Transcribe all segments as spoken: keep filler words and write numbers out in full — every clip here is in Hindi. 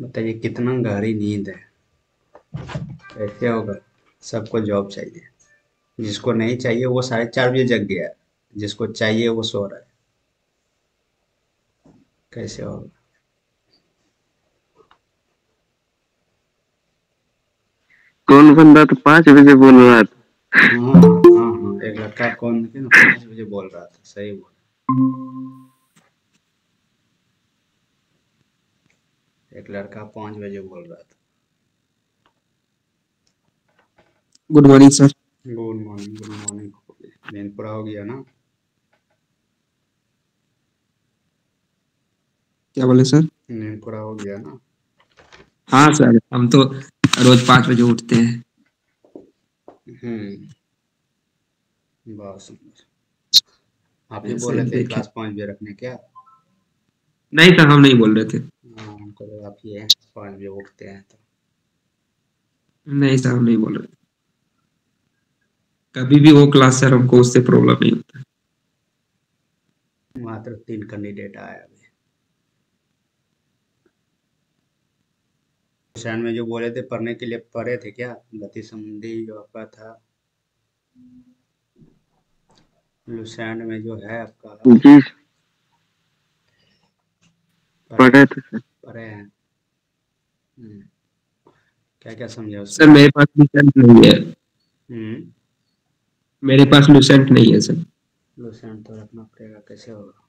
बताइए कितना गहरी नींद है, कैसे होगा। सबको जॉब चाहिए, जिसको नहीं चाहिए वो साढ़े चार बजे जग गया, जिसको चाहिए वो सो रहा है, कैसे होगा। कौन बंदा तो पाँच बजे बोल रहा था। हाँ हाँ हाँ, एक लड़का कौन था ना पाँच बजे बोल रहा था, सही बोला। एक लड़का पाँच बजे बोल रहा था। Good morning sir. Good morning good morning. नींद पूरा हो गया ना? क्या बोले सर? नींद पूरा हो गया ना? हाँ सर, हम तो रोज पाँच बजे उठते हैं। हम्म, बहुत सुंदर। आप ये बोल रहे थे क्लास पाँच बजे रखने, क्या? नहीं सर, हम नहीं बोल रहे थे। आ, आप ये पाँच बजे उठते हैं तो? नहीं सर, हम नहीं बोल रहे थे। कभी भी वो क्लास सर हमको उससे प्रॉब्लम नहीं होता। मात्र तीन कैंडिडेट आया अभी। क्वेश्चन में जो बोले थे पढ़ने के लिए पढ़े थे क्या? गति संबंधी जो आपका था लुसेंट में जो है आपका, जी पढ़े थे सर, पढ़े हैं। क्या क्या समझा सर? मेरे पास लुसेंट नहीं है। हम्म, मेरे पास लुसेंट नहीं है सर। लुसेंट तो रखना पड़ेगा, कैसे होगा?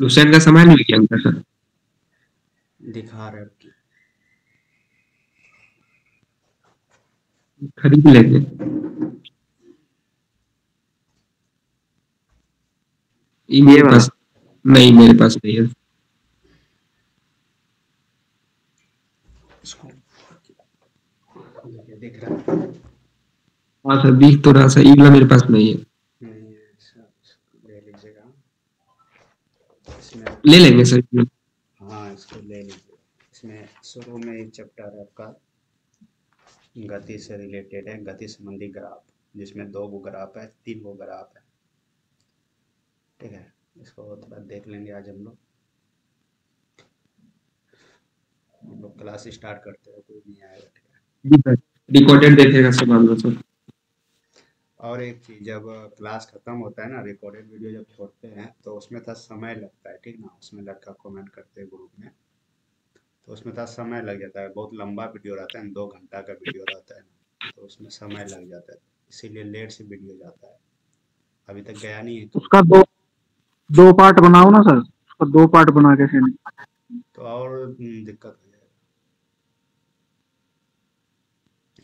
लुसेंट का सामान भी क्या होता सर? दिखा रहे आपकी, खरीद लेंगे। ये पास नहीं, मेरे पास नहीं है। दिख रहा? हाँ सर, दिख तो रहा सर। ईगला मेरे पास नहीं है। ले लेंगे सर। हाँ, इसको ले लीजिए। इसमें शुरू में एक चैप्टर है आपका गति से रिलेटेड है, गति संबंधी ग्राफ, जिसमें दो वो ग्राफ है, तीन वो ग्राफ है, ठीक है। इसको थोड़ा देख लेंगे आज हम लोग। हम लोग क्लास स्टार्ट करते हैं, कोई नहीं आएगा, ठीक है। रिकॉर्डेड देखेगा सब लोग सर। और एक चीज, जब क्लास खत्म होता है ना, रिकॉर्डेड वीडियो जब छोड़ते हैं तो उसमें था समय लगता है, ठीक ना। उसमें लड़का कमेंट करते हैं ग्रुप में, तो उसमें था समय लग जाता है। बहुत लंबा वीडियो रहता है, दो घंटा का वीडियो रहता है ना, तो उसमें समय लग जाता है, इसीलिए लेट से वीडियो जाता है। अभी तक गया नहीं है तो उसका दो दो पार्ट बनाओ ना सर, उसका दो पार्ट बना के सेंड, तो और दिक्कत हो जाएगा।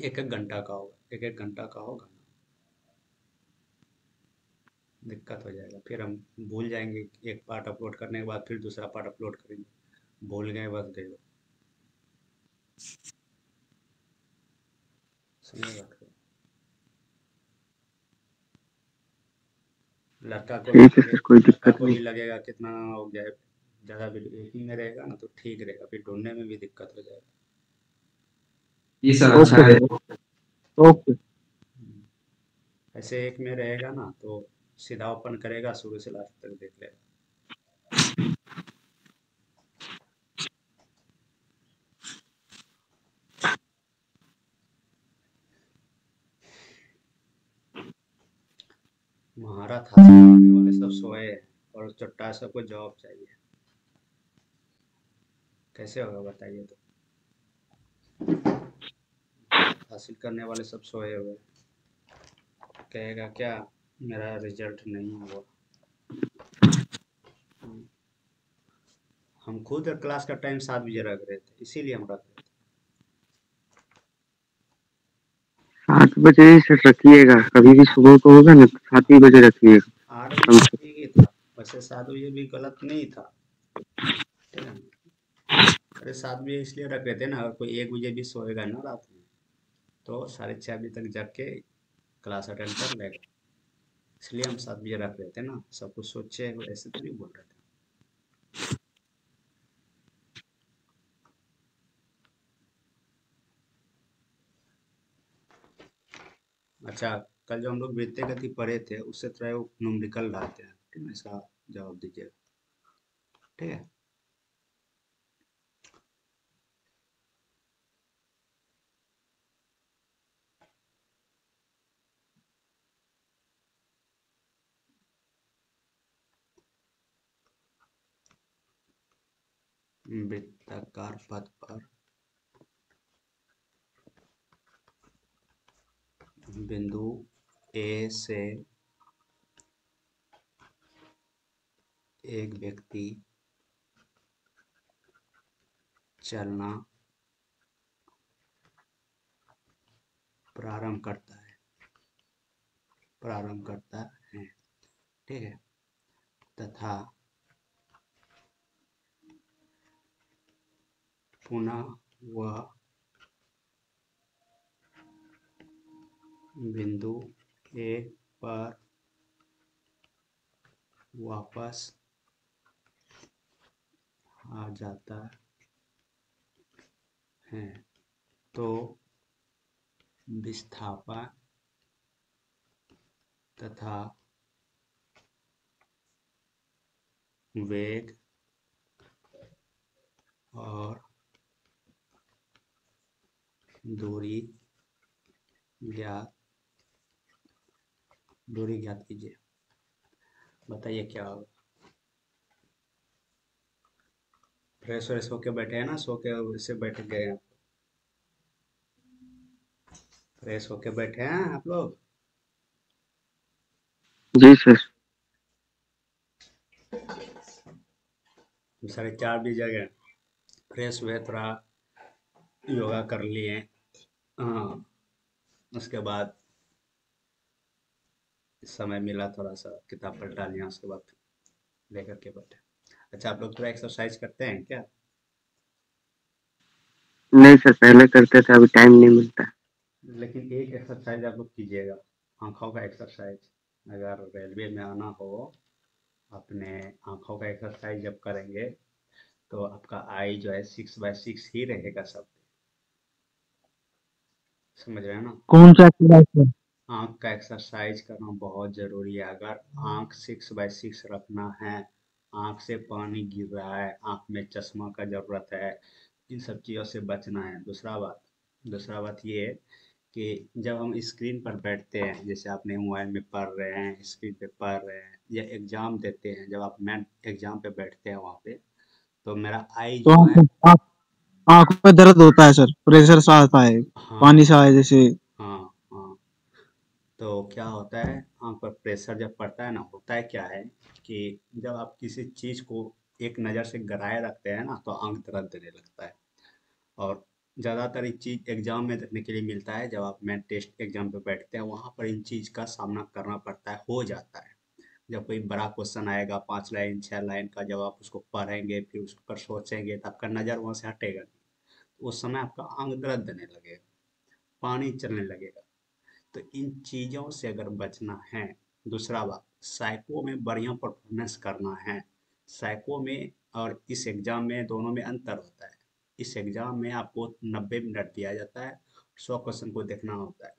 एक एक घंटा का होगा, एक एक घंटा का होगा, दिक्कत हो जाएगा। फिर हम भूल जाएंगे, एक पार्ट अपलोड करने के बाद फिर दूसरा पार्ट अपलोड करेंगे, भूल गए, बस गए। लड़का को कोई दिक्कत नहीं लगेगा, कितना हो गया ज़्यादा वीडियो में रहेगा ना तो ठीक रहेगा, फिर ढूंढने में भी दिक्कत हो जाएगा। ये सब अच्छा है। ओके, ऐसे एक में रहेगा ना तो सीधा ओपन करेगा, शुरू से लास्ट तक देख लेगा। महारात हाथी वाले सब सोए हैं और चट्टा सबको जॉब चाहिए, कैसे होगा बताइए। तो हासिल करने वाले सब सोए हुए, कहेगा क्या मेरा रिजल्ट नहीं हुआ। हम खुद क्लास का टाइम सात बजे रख रहे थे, इसीलिए हम रख रहे थे। सात बजे से रखिएगा, कभी भी सुबह को होगा ना सात ही बजे रखिएगा। आठ बजे ठीक ही था, वैसे सात बजे भी गलत नहीं था। अरे सात बजे इसलिए रख रहे थे ना, अगर कोई एक बजे भी सोएगा ना रात में तो साढ़े छः बजे तक जग के क्लास अटेंड कर लेगा, इसलिए हम साथ भी रख रहे थे ना। सब कुछ सोचे, ऐसे तो नहीं बोल रहे थे। अच्छा, कल जो हम लोग वृत्तीय गति पढ़े थे उससे थोड़ा वो न्यूमेरिकल लाते हैं, ठीक है। इसका जवाब दीजिएगा, ठीक है। वृत्ताकार पथ पर बिंदु ए से एक व्यक्ति चलना प्रारंभ करता है प्रारंभ करता है ठीक है, तथा पुनः वह बिंदु ए पर वापस आ जाता है, तो विस्थापन तथा वेग और दूरी ज्ञात दूरी ज्ञात कीजिए। बताइए क्या होगा। फ्रेश और सो के बैठे हैं ना, सो के इससे बैठ गए हैं, फ्रेश होके बैठे हैं आप लोग। जी सर। साढ़े चार बजे जगह फ्रेश हुए, थोड़ा योगा कर लिए, हाँ, उसके बाद समय मिला थोड़ा सा किताब पलटा लिया, उसके बाद लेकर के बैठे। अच्छा आप लोग थोड़ा एक्सरसाइज करते हैं क्या? नहीं सर, पहले करते थे, अभी टाइम नहीं मिलता। लेकिन एक एक्सरसाइज आप लोग कीजिएगा, आँखों का एक्सरसाइज। अगर रेलवे में आना हो, अपने आँखों का एक्सरसाइज जब करेंगे तो आपका आई जो है सिक्स बाय सिक्स ही रहेगा सब, समझ रहे हैं ना। कौन सा एक्सरसाइज? आँख का एक्सरसाइज करना बहुत जरूरी है। अगर आँख सिक्स बाय सिक्स रखना है, आँख से पानी गिर रहा है, आँख में चश्मा का जरूरत है, इन सब चीज़ों से बचना है। दूसरा बात दूसरा बात ये कि जब हम स्क्रीन पर बैठते हैं, जैसे आपने मोबाइल में पढ़ रहे हैं, स्क्रीन पे पढ़ रहे हैं, या एग्जाम देते हैं, जब आप मैथ एग्जाम पे बैठते हैं वहाँ पे, तो मेरा आई जो तो है आ, आँख में दर्द होता है सर, प्रेशर सा आता है, हाँ, पानी सा है जैसे, हाँ हाँ। तो क्या होता है, आँख पर प्रेशर जब पड़ता है ना, होता है क्या है कि जब आप किसी चीज़ को एक नज़र से गराए रखते हैं ना, तो आँख दर्द देने लगता है। और ज़्यादातर इस चीज़ एग्ज़ाम में देखने के लिए मिलता है, जब आप मैथ टेस्ट एग्ज़ाम पे बैठते हैं, वहाँ पर इन चीज़ का सामना करना पड़ता है, हो जाता है। जब कोई बड़ा क्वेश्चन आएगा, पाँच लाइन छः लाइन का, जब आप उसको पढ़ेंगे फिर उस पर सोचेंगे, तो आपका नज़र वहाँ से हटेगा नहीं, तो उस समय आपका आँख दर्द देने लगेगा, पानी चलने लगेगा। तो इन चीज़ों से अगर बचना है। दूसरा बात, साइको में बढ़िया परफॉर्मेंस करना है। साइको में और इस एग्ज़ाम में दोनों में अंतर होता है। इस एग्ज़ाम में आपको नब्बे मिनट दिया जाता है, सौ क्वेश्चन को देखना होता है।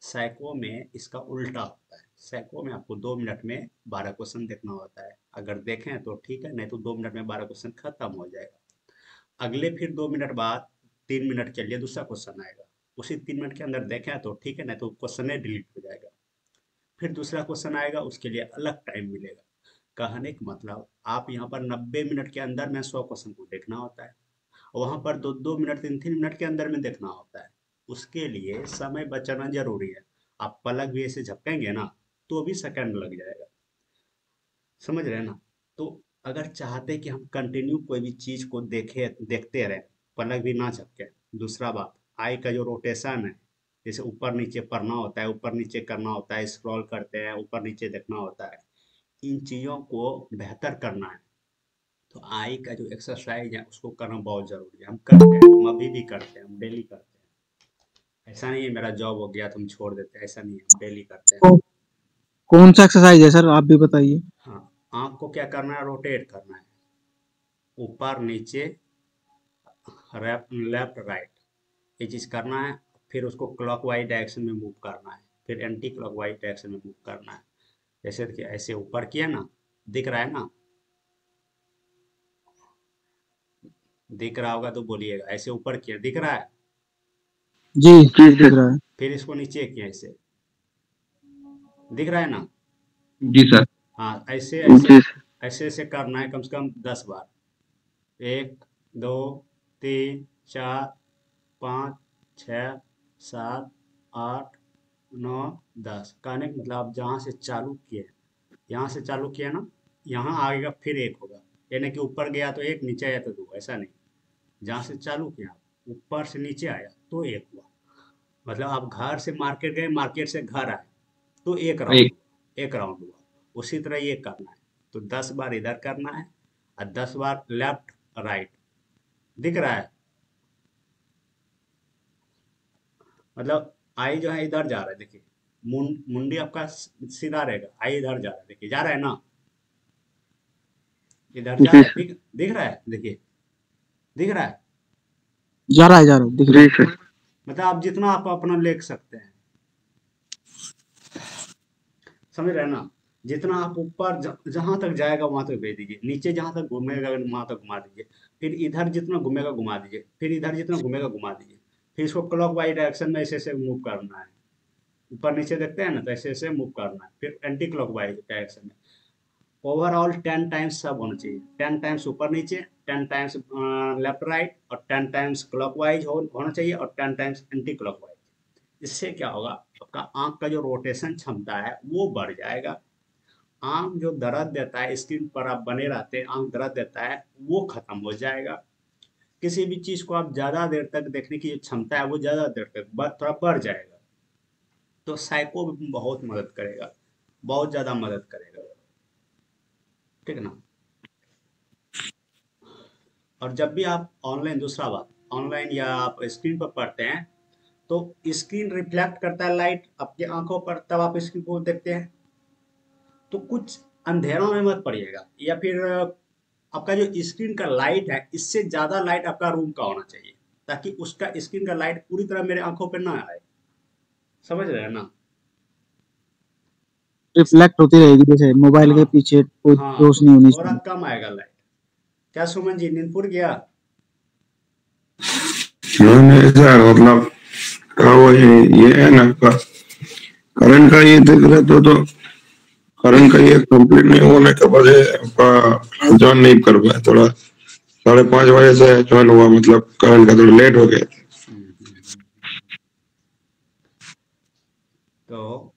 साइको में इसका उल्टा होता है, साइको में आपको दो मिनट में बारह क्वेश्चन देखना होता है। अगर देखें तो ठीक है, नहीं तो दो मिनट में बारह क्वेश्चन खत्म हो जाएगा। अगले फिर दो मिनट बाद तीन मिनट के लिए दूसरा क्वेश्चन आएगा, उसी तीन मिनट के अंदर देखें तो ठीक है, नहीं तो क्वेश्चन डिलीट हो जाएगा। फिर दूसरा क्वेश्चन आएगा, उसके लिए अलग टाइम मिलेगा। कहने का मतलब आप यहाँ पर नब्बे मिनट के अंदर में सौ क्वेश्चन को देखना होता है, वहाँ पर दो दो मिनट तीन तीन मिनट के अंदर में देखना होता है। उसके लिए समय बचाना जरूरी है। आप पलक भी ऐसे झपकेंगे ना तो भी सेकंड लग जाएगा, समझ रहे हैं ना। तो अगर चाहते कि हम कंटिन्यू कोई भी चीज़ को देखे देखते रहें, पलक भी ना झपके। दूसरा बात, आई का जो रोटेशन है, जैसे ऊपर नीचे पढ़ना होता है, ऊपर नीचे करना होता है, स्क्रॉल करते हैं, ऊपर नीचे देखना होता है, इन चीज़ों को बेहतर करना है। तो आई का जो एक्सरसाइज है उसको करना बहुत ज़रूरी है। हम करते हैं, हम अभी भी करते हैं, हम डेली करते हैं। ऐसा नहीं है मेरा जॉब हो गया तो हम छोड़ देते हैं, ऐसा नहीं है, हम डेली करते हैं। कौन सा एक्सरसाइज है सर, आप भी बताइए। हाँ, आँख को क्या करना है, रोटेट करना है, ऊपर नीचे, लेफ्ट राइट, ये चीज़ करना है। फिर उसको क्लॉकवाइज डायरेक्शन में मूव करना है, फिर एंटी क्लॉकवाइज डायरेक्शन में मूव करना है। जैसे कि ऐसे ऊपर किया ना, दिख रहा है ना, दिख रहा होगा तो बोलिएगा। ऐसे ऊपर किया, दिख रहा है? जी जी दिख रहा है। फिर इसको नीचे किया, ऐसे दिख रहा है ना? जी सर। हाँ, ऐसे ऐसे ऐसे ऐसे करना है कम से कम दस बार। एक दो, तीन, चार, पाँच, छः, सात, आठ, नौ, दस। कनेक्ट मतलब जहाँ से चालू किए, यहाँ से चालू किया ना, यहाँ आगे का फिर एक होगा, यानी कि ऊपर गया तो एक, नीचे आया तो दो, ऐसा नहीं। जहाँ से चालू किया, ऊपर से नीचे आया तो एक हुआ। मतलब आप घर से मार्केट गए, मार्केट से घर आए तो एक राउंड, एक राउंड हुआ। उसी तरह ये करना है, तो दस बार इधर करना है और दस बार लेफ्ट राइट। दिख रहा है? मतलब आई जो है इधर जा रहा है, देखिए मुंडी आपका सीधा रहेगा, आई इधर जा रहा है, देखिए जा रहा है ना, इधर जा रहा है। दिख, दिख रहा है? देखिए दिख रहा है, जा रहा है, जा रहा है, दिख रहा है। मतलब आप जितना आप अपना ले सकते हैं, समझ रहे ना, जितना आप ऊपर जहां तक जाएगा वहां तक भेज दीजिए, नीचे जहां तक घूमेगा वहां तक घुमा दीजिए, फिर इधर जितना घूमेगा घुमा दीजिए, फिर इधर जितना घूमेगा घुमा दीजिए। फिर इसको क्लॉकवाइज डायरेक्शन में ऐसे ऐसे मूव करना है, ऊपर नीचे देखते हैं ना, तो ऐसे ऐसे मूव करना है। फिर एंटी क्लॉकवाइज डायरेक्शन में ओवरऑल टेन टाइम्स सब होना चाहिए, टेन टाइम्स ऊपर नीचे, टेन टाइम्स लेफ्ट राइट, और टेन टाइम्स क्लॉकवाइज होना चाहिए, और टेन टाइम्स एंटी क्लॉकवाइज। इससे क्या होगा, आपका आँख का जो रोटेशन क्षमता है वो बढ़ जाएगा। आँख जो दर्द देता है, स्क्रीन पर आप बने रहते हैं, आँख दर्द देता है, वो खत्म हो जाएगा। किसी भी चीज़ को आप ज़्यादा देर तक देखने की जो क्षमता है वो ज़्यादा देर तक बस थोड़ा बढ़ जाएगा, तो साइको बहुत मदद करेगा, बहुत ज़्यादा मदद करेगा, ठीक है ना। और जब भी आप ऑनलाइन, दूसरा बात, ऑनलाइन या आप स्क्रीन पर पढ़ते हैं तो स्क्रीन रिफ्लेक्ट करता है लाइट आपकी आंखों पर, तब आप स्क्रीन को देखते हैं। तो कुछ अंधेरों में मत पड़िएगा, या फिर आपका जो स्क्रीन का लाइट है इससे ज़्यादा लाइट आपका रूम का होना चाहिए, ताकि उसका स्क्रीन का लाइट पूरी तरह मेरे आंखों पर ना आए, समझ रहे हैं ना। रिफ्लेक्ट होती रहेगी, जैसे मोबाइल के पीछे रोशनी होनी चाहिए, और कम आएगा लाइट। क्या सुमन जी नींद पूरी गया? नहीं सर, मतलब वो ये है ना आपका करंट का, ये देख रहे तो तो करंट का ये कंप्लीट नहीं होने के बाद आपका क्लास ज्वाइन नहीं कर पाया, थोड़ा साढ़े पाँच बजे से ज्वाइन हुआ, मतलब करंट का थोड़ा लेट हो गया। तो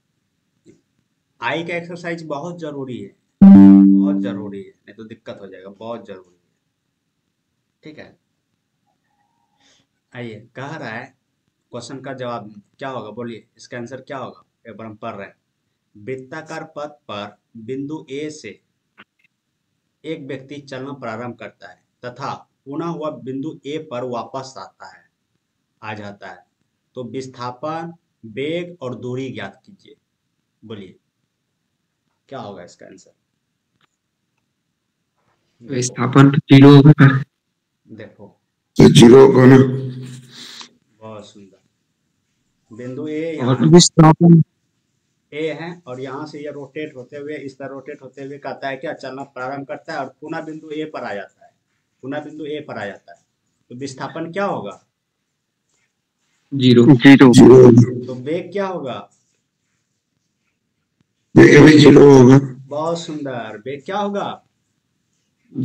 आई का एक्सरसाइज बहुत जरूरी है, बहुत जरूरी है, नहीं तो दिक्कत हो जाएगा, बहुत जरूरी है, ठीक है। आइए, कह रहा है क्वेश्चन का जवाब क्या होगा, बोलिए इसका आंसर क्या होगा। एक बार हम पढ़ रहे हैं, वृत्ताकार पथ पर बिंदु ए से एक व्यक्ति चलना प्रारंभ करता है तथा पुनः वह बिंदु ए पर वापस आता है आ जाता है, तो विस्थापन, वेग और दूरी ज्ञात कीजिए। बोलिए क्या होगा इसका आंसर। विस्थापन जीरो होगा, देखो जीरो होगा ना, बहुत सुंदर। बिंदु ए और विस्थापन ए है, और यहाँ से ये रोटेट होते हुए, इस तरह रोटेट होते हुए कहता है क्या, चलना प्रारंभ करता है और पुनः बिंदु ए पर आ जाता है, पुनः बिंदु ए पर आ जाता है, तो विस्थापन क्या होगा, जीरो। तो वेग क्या होगा, जीरो होगा, बहुत सुंदर। वेग क्या होगा,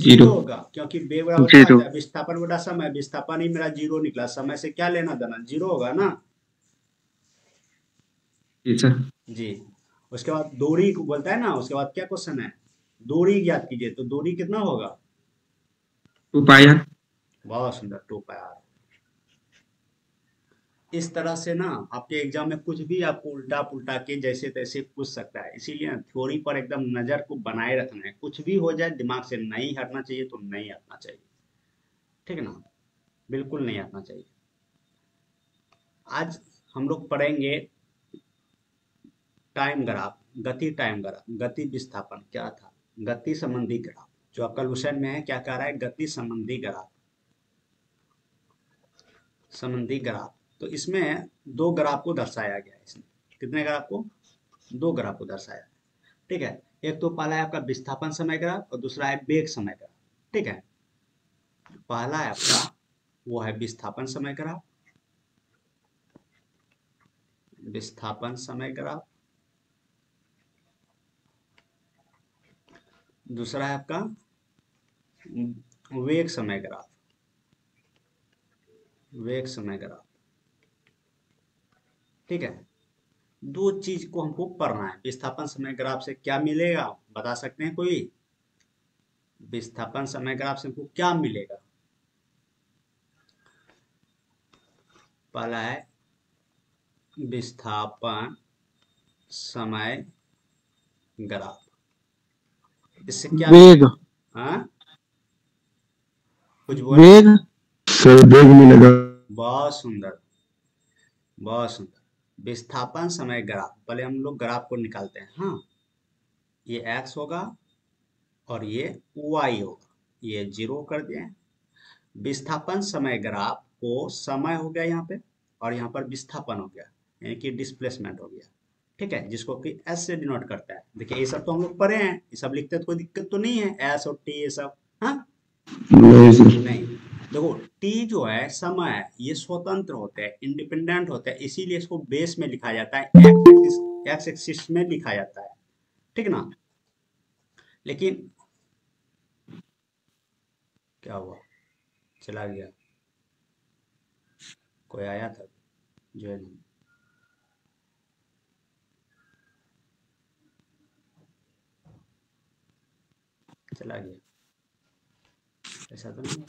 जीरो होगा, क्योंकि वेग बराबर विस्थापन बटा समय, विस्थापन ही मेरा जीरो निकला, समय से क्या लेना देना, जीरो होगा ना जी। उसके बाद दूरी को बोलता है ना, उसके बाद क्या क्वेश्चन है, दूरी ज्ञात कीजिए, तो दूरी कितना होगा, टू पाई आर, बहुत सुंदर, टू पाई आर। इस तरह से ना आपके एग्जाम में कुछ भी आपको उल्टा पुल्टा के जैसे तैसे पूछ सकता है, इसीलिए थ्योरी पर एकदम नज़र को बनाए रखना है, कुछ भी हो जाए दिमाग से नहीं हटना चाहिए, तो नहीं हटना चाहिए, ठीक है ना, बिल्कुल नहीं हटना चाहिए। आज हम लोग पढ़ेंगे टाइम ग्राफ, गति टाइम ग्राफ, गति विस्थापन क्या था, गति संबंधी ग्राफ, जो आपका लुसेंट में है। क्या कह रहा है, गति संबंधी ग्राफ, संबंधी ग्राफ। तो इसमें दो ग्राफ को दर्शाया गया है, इसमें कितने ग्राफ को, दो ग्राफ को दर्शाया, ठीक है। एक तो पहला है आपका विस्थापन समय ग्राफ और दूसरा है वेग समय ग्राफ, ठीक है। पहला है आपका वो है विस्थापन समय ग्राफ, विस्थापन समय ग्राफ, दूसरा है आपका वेग समय ग्राफ, वेग समय ग्राफ। ठीक है, दो चीज को हमको पढ़ना है। विस्थापन समय ग्राफ से क्या मिलेगा बता सकते हैं कोई? विस्थापन समय ग्राफ से हमको क्या मिलेगा? पहला है विस्थापन समय ग्राफ, इससे क्या वेग हाँ? कुछ बोल वेग सर वेग मिलेगा। बहुत सुंदर, बहुत सुंदर। विस्थापन समय ग्राफ, पहले हम लोग ग्राफ को निकालते हैं। हाँ, ये एक्स होगा और ये वाई होगा, ये जीरो कर दिए। विस्थापन समय ग्राफ को समय हो गया यहाँ पे और यहाँ पर विस्थापन हो गया, यानी कि डिस्प्लेसमेंट हो गया। ठीक है, जिसको कि एस से डिनोट करता है। देखिए ये सब तो हम लोग पढ़े हैं, ये सब लिखते तो कोई दिक्कत तो नहीं है, एस और टी ये सब। हाँ नहीं, देखो टी जो है समय है, ये स्वतंत्र होते हैं, इंडिपेंडेंट होते हैं, इसीलिए इसको बेस में लिखा जाता है, एक्स एक्सिस में लिखा जाता है। ठीक ना, लेकिन क्या हुआ, चला गया, कोई आया था जो है। चला गया ऐसा तो नहीं।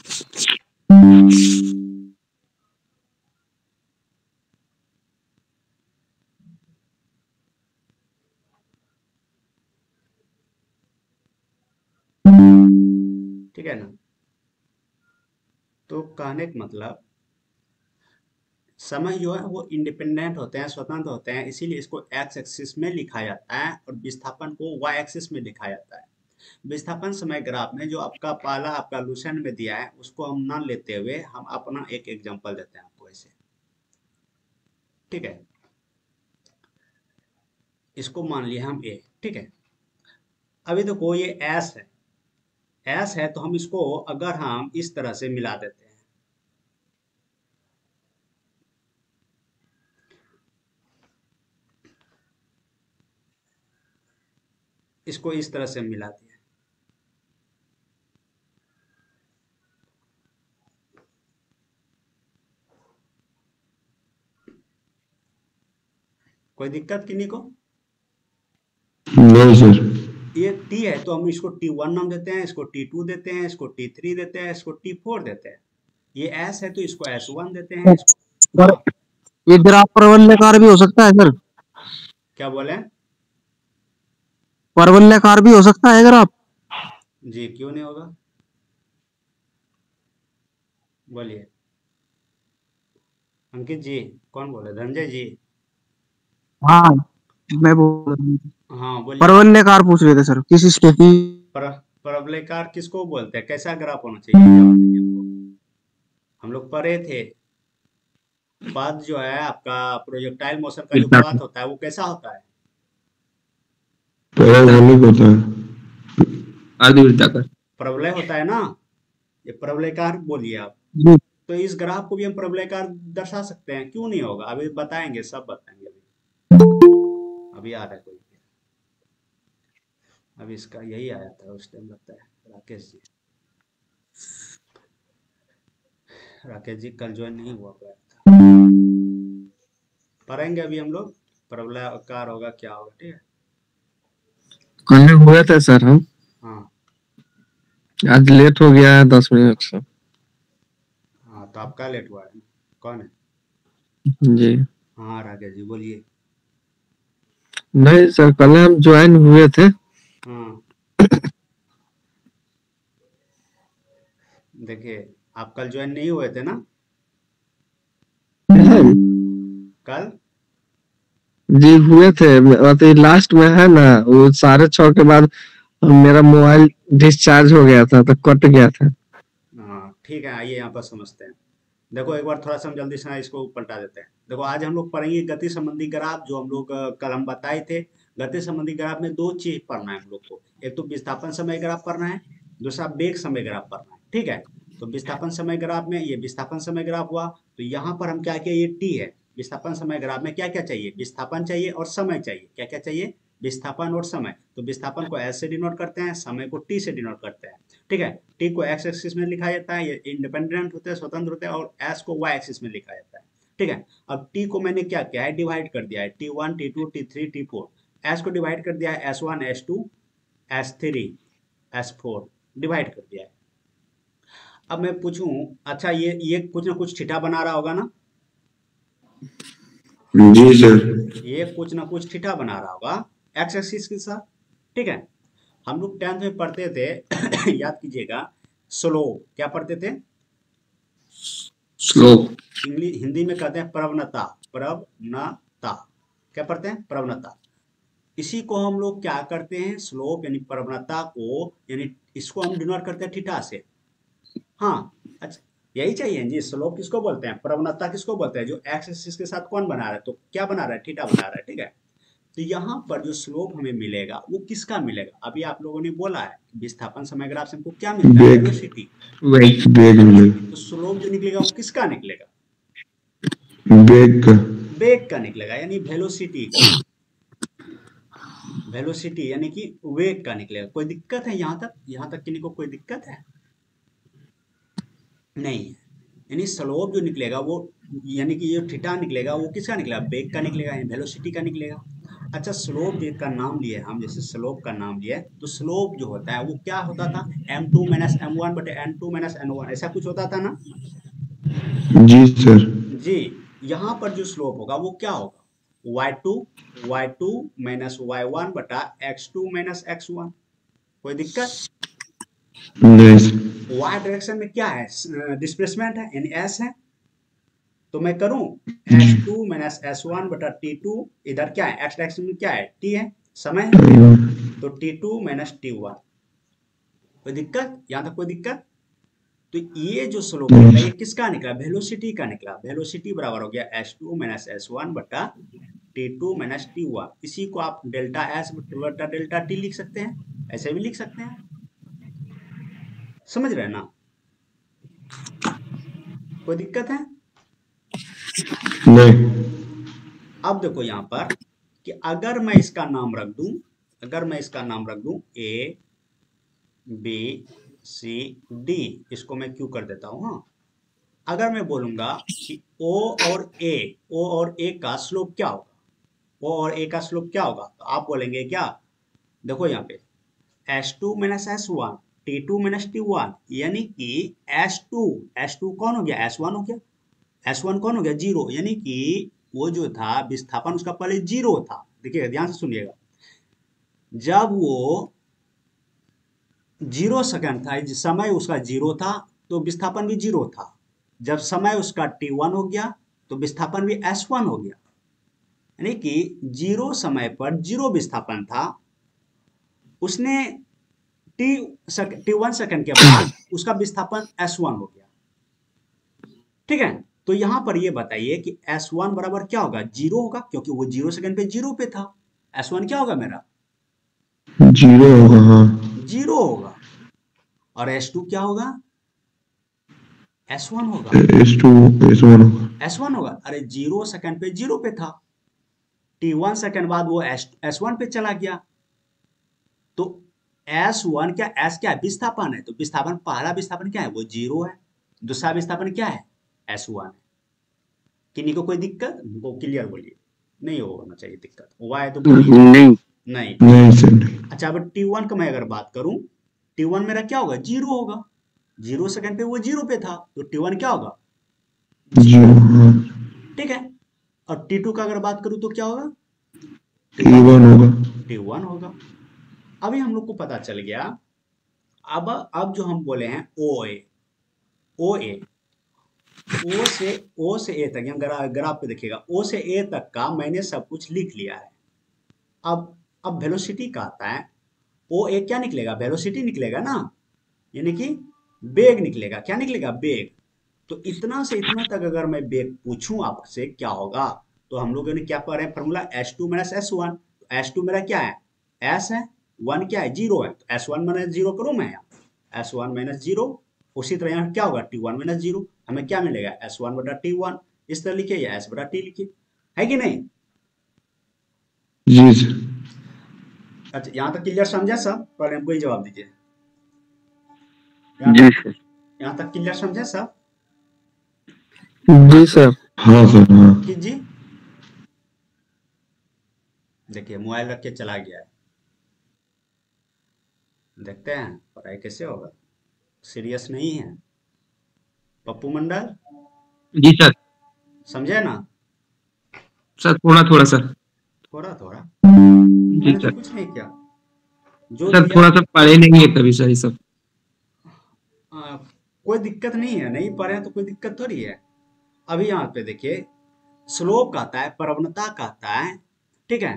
ठीक है ना, तो कहने का मतलब समय जो है वो इंडिपेंडेंट होते हैं, स्वतंत्र होते हैं, इसीलिए इसको एक्स एक्सिस में लिखा जाता है और विस्थापन को वाई एक्सिस में लिखा जाता है। विस्थापन समय ग्राफ में जो आपका पाला आपका लुसेंट में दिया है उसको हम ना लेते हुए हम अपना एक एग्जांपल देते हैं आपको ऐसे। ठीक है, इसको मान लिया हम ए। ठीक है, अभी देखो ये एस है, एस है तो हम इसको अगर हम इस तरह से मिला देते हैं, इसको इस तरह से मिला दिया, कोई दिक्कत किन्हीं को नहीं सर। ये टी है तो हम इसको टी वन नाम देते हैं, इसको टी टू देते हैं, इसको टी थ्री देते हैं, इसको टी फोर देते हैं। ये एस है तो इसको एस वन देते हैं। सर ये ग्राफ परवलयकार भी हो सकता है सर? क्या बोले, परवलयकार भी हो सकता है ग्राफ? जी क्यों नहीं होगा, बोलिए अंकित जी। कौन बोले, धनंजय जी? हाँ मैं बोल रहा हूँ, परवलयकार पूछ रहे थे सर। किस स्थिति पर, परवलयकार किसको बोलते हैं, कैसा ग्राफ होना चाहिए? हम लोग पढ़े थे पाथ जो है आपका प्रोजेक्टाइल मोशन का जो पाथ होता है वो कैसा होता है? होता है परवलय होता है ना, ये परवलयकार बोलिए आप। तो इस ग्राफ को भी हम परवलयकार दर्शा सकते हैं, क्यों नहीं होगा? अभी बताएंगे, सब बताएंगे। अभी अभी आ रहा है कोई, अभी इसका यही आया था उस टाइम लगता है, राकेश जी। राकेश जी कल ज्वाइन नहीं हुआ था, पढ़ेंगे अभी हम लोग परवलयकार होगा क्या होगा। ठीक है, कल हुआ था सर हम। हाँ आज लेट हो गया है दस मिनट से। हाँ तो आपका लेट हुआ है, कौन है जी? हाँ राकेश जी बोलिए। नहीं सर कल हम ज्वाइन हुए थे। हाँ देखिए आप कल ज्वाइन नहीं हुए थे ना? कल जी हुए थे, लास्ट में है ना वो साढ़े छह के बाद मेरा मोबाइल डिस्चार्ज हो गया था तो कट गया था। हाँ ठीक है, आइए यहाँ पर समझते हैं। देखो एक बार थोड़ा सा हम जल्दी से इसको पलटा देते हैं। देखो आज हम लोग पढ़ेंगे गति संबंधी ग्राफ, जो हम लोग कल हम बताए थे। गति संबंधी ग्राफ में दो चीज पढ़ना है हम लोग को, एक तो विस्थापन समय ग्राफ पढ़ना है, दूसरा वेग समय ग्राफ पढ़ना है। ठीक है, तो विस्थापन समय ग्राफ में ये विस्थापन समय ग्राफ हुआ, तो यहाँ पर हम क्या किया, ये टी है। विस्थापन समय ग्राफ में क्या क्या चाहिए, विस्थापन चाहिए और समय चाहिए। क्या क्या चाहिए, विस्थापन और समय। तो विस्थापन को एस से डिनोट करते हैं, समय को टी से डिनोट करते हैं। ठीक है। टी को एक्स एक्सिस में लिखा जाता है, ये इंडिपेंडेंट होते हैं, स्वतंत्र होते हैं, और एस को वाई एक्सिस में लिखा जाता है, ठीक है। अब टी को मैंने क्या किया है, डिवाइड कर दिया है, T one T two T three T four, S को डिवाइड कर दिया है, S one S two S three S four divide कर दिया है। अब मैं पूछूं, अच्छा ये ये कुछ ना कुछ थीटा बना रहा होगा ना, जी सर, ये कुछ ना कुछ थीटा बना रहा होगा एक्स एक्सिस के साथ, ठीक है। हम लोग टेंथ में पढ़ते थे याद कीजिएगा स्लोप, क्या पढ़ते थे, स्लोप, इंग्लिश हिंदी में कहते हैं प्रवणता, प्रवणता क्या पढ़ते हैं, प्रवणता। इसी को हम लोग क्या करते हैं, स्लोप यानी प्रवणता को, यानी इसको हम डिनोट करते हैं थीटा से। हाँ अच्छा यही चाहिए जी, स्लोप किसको बोलते हैं, प्रवणता किसको बोलते हैं, जो एक्स एक्सिस के साथ कौन बना रहा है, तो क्या बना रहा है, थीटा बना रहा है, ठीक है। तो यहाँ पर जो स्लोप हमें मिलेगा वो किसका मिलेगा, अभी आप लोगों ने बोला है विस्थापन समग्राफ से हमको क्या मिलता है, वेलोसिटी, तो स्लोप जो निकलेगा वो किसका निकलेगा, वेग का, वेग का निकलेगा, यानी वेलोसिटी का, वेलोसिटी यानी कि वेग का निकलेगा। कोई दिक्कत है यहाँ तक, यहाँ तक किसी को कोई दिक्कत है नहीं है, यानी स्लोप जो निकलेगा वो, यानी कि ये थीटा निकलेगा वो किसका निकलेगा, वेग का निकलेगा, यानी वेलोसिटी का निकलेगा। अच्छा स्लोप का नाम लिए हम, जैसे स्लोप का नाम लिए, तो स्लोप जो होता है वो क्या होता था, M two minus M one बटे M two minus M one, ऐसा कुछ होता था ना जी सर जी। यहाँ पर जो स्लोप होगा वो क्या होगा, Y two Y two minus Y one बटा X two minus X one, कोई दिक्कत y डायरेक्शन में क्या है, डिस्प्लेसमेंट है यानी s है, तो मैं करूं s two minus s one बटा t टू, इधर क्या है x डायरेक्शन में क्या है, t है, समय है, तो t two minus t one, कोई दिक्कत, यहां तक कोई दिक्कत। तो ये जो स्लोप है ये किसका निकला, वेलोसिटी का निकला, वेलोसिटी बराबर हो गया s two minus s one बटा t two minus t one. इसी को आप डेल्टा s बटा डेल्टा t लिख सकते हैं, ऐसे भी लिख सकते हैं, समझ रहे हैं ना, कोई दिक्कत है नहीं। अब देखो यहाँ पर कि अगर मैं इसका नाम रख दूं, अगर मैं इसका नाम रख दूं ए बी सी डी, इसको मैं क्यू कर देता हूं। हाँ अगर मैं बोलूंगा कि ओ और ए, ओ और ए का स्लोप क्या होगा, ओ और ए का स्लोप क्या होगा, तो आप बोलेंगे क्या, देखो यहाँ पे S two minus S one T two minus T one, यानी कि एस टू, एस टू कौन हो गया, एस वन हो गया, एस वन कौन हो गया, जीरो, यानी कि वो जो था विस्थापन उसका पहले जीरो था। देखिए ध्यान से सुनिएगा, जब वो जीरो सेकंड था, समय उसका जीरो था तो विस्थापन भी जीरो था, जब समय उसका टी वन हो गया तो विस्थापन भी एस वन हो गया, यानी कि जीरो समय पर जीरो विस्थापन था, उसने टी टी वन सेकेंड के बाद उसका विस्थापन एस वन हो गया, ठीक है। तो यहां पर ये बताइए कि एस वन बराबर क्या होगा, जीरो होगा, क्योंकि वो जीरो सेकेंड पे जीरो पे था, एस वन क्या होगा मेरा, जीरो होगा, जीरो होगा, और एस टू क्या होगा, एस वन होगा, एस टू एस वन होगा, एस वन होगा, अरे जीरो सेकेंड पे जीरो पे था, टी वन सेकेंड बाद वो एस वन पे चला गया, तो एस वन क्या, एस क्या है, विस्थापन है, तो विस्थापन पहला विस्थापन क्या है, वो जीरो है, दूसरा विस्थापन क्या है, एस वन है। किन्हीं को कोई दिक्कत, वो क्लियर बोलिए, नहीं होना चाहिए दिक्कत, वाई तो नहीं नहीं, नहीं। अच्छा अब टी वन का मैं अगर बात करूं, टी वन मेरा क्या होगा, जीरो होगा, जीरो सेकंड पे वो जीरो पे था तो टी वन क्या होगा, जीरो, ठीक है। और टी टू का अगर बात करूं तो क्या होगा, टी वन होगा, टी वन होगा। अभी हम लोग को पता चल गया। अब अब जो हम बोले हैं ओ ए, ओ ए, ओ से ओ से ए तक, यहाँ ग्राफ पे देखिएगा, ओ से ए तक का मैंने सब कुछ लिख लिया है। अब अब वेलोसिटी का आता है, ओ ए क्या निकलेगा, वेलोसिटी निकलेगा ना, यानी कि वेग निकलेगा, क्या निकलेगा, वेग। तो इतना से इतना तक अगर मैं वेग पूछूं आपसे क्या होगा, तो हम लोगों ने क्या पढ़ रहे हैं formula, S two minus S one, S two मेरा क्या है, एस है, वन क्या है, जीरो है, तो एस वन माइनस जीरो करूँ मैं, यहाँ एस वन माइनस जीरो, उसी तरह यहाँ क्या होगा, टी वन माइनस जीरो, हमें क्या मिलेगा, एस वन बटा टी वन, इस तरह लिखिए या एस बटा टी लिखिए, है कि नहीं जी। अच्छा यहाँ तक क्लियर समझा सब, पर हमको ही जवाब दीजिए। जी सर। यहाँ तक क्लियर समझे सब? जी सर। हाँ सर। जी देखिए मोबाइल रख के चला गया है। देखते हैं पढ़ाई कैसे होगा, सीरियस नहीं है। पप्पू मंडल जी सर समझे ना सर? थोड़ा थोड़ा सर, थोड़ा थोड़ा जी सर, कुछ नहीं क्या जो सर थोड़ा सा पढ़े नहीं है कभी सर ये सब। आ, कोई दिक्कत नहीं है, नहीं पढ़े तो कोई दिक्कत थोड़ी है। अभी यहाँ पे देखिए स्लोप कहता है, प्रवणता कहता है, ठीक है,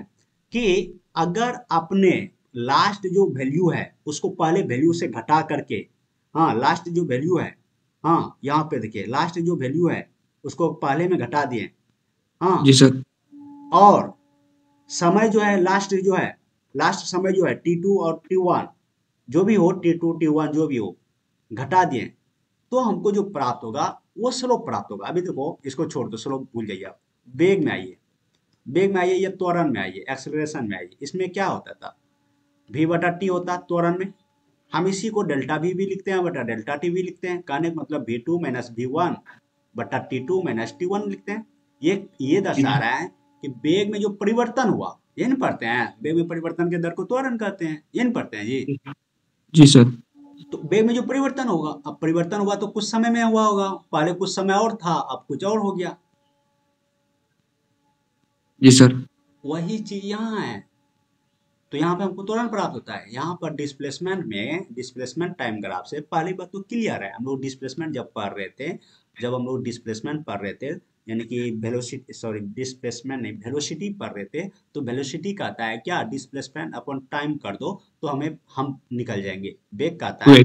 कि अगर अपने लास्ट जो वैल्यू है उसको पहले वैल्यू से घटा करके, हाँ लास्ट जो वैल्यू है, हाँ यहाँ पे देखिए लास्ट जो वैल्यू है उसको पहले में घटा दिए, हाँ जी सर। और समय जो है लास्ट जो है लास्ट समय जो है टी टू और टी वन जो भी हो, टी टू टी वन जो भी हो घटा दिए, तो हमको जो प्राप्त होगा वो स्लोप प्राप्त होगा। अभी देखो इसको छोड़ दो, स्लोप भूल जाइए आप, वेग में आइए, वेग में आइए या त्वरण में आइए, एक्सेलरेशन में आइए। इसमें क्या होता था, v बटा टी होता त्वरण में, हम इसी को डेल्टा v भी लिखते हैं बटा डेल्टा टी भी लिखते हैं, कहने का मतलब V two minus V one बटा T two minus T one लिखते हैं। ये ये दर्शा रहा है कि वेग में जो परिवर्तन हुआ, ये नहीं पढ़ते हैं वेग में परिवर्तन के दर को त्वरण कहते हैं, ये नहीं पढ़ते हैं जी जी सर। तो वेग में जो परिवर्तन होगा, अब परिवर्तन हुआ तो कुछ समय में हुआ होगा, पहले कुछ समय और था अब कुछ और हो गया जी सर, वही चीज यहाँ है। तो यहाँ पे हमको त्वरण प्राप्त होता है। यहाँ पर डिस्प्लेसमेंट में, डिस्प्लेसमेंट टाइम ग्राफ से पहली बात तो क्लियर है, हम लोग डिस्प्लेसमेंट जब पढ़ रहे थे, जब हम लोग डिस्प्लेसमेंट पढ़ रहे थे यानी कि वेलोसिटी, सॉरी डिस्प्लेसमेंट नहीं वेलोसिटी पढ़ रहे थे, तो वेलोसिटी कहता है क्या, डिस्प्लेसमेंट अपन टाइम कर दो तो हमें हम निकल जाएंगे। वेग कहता है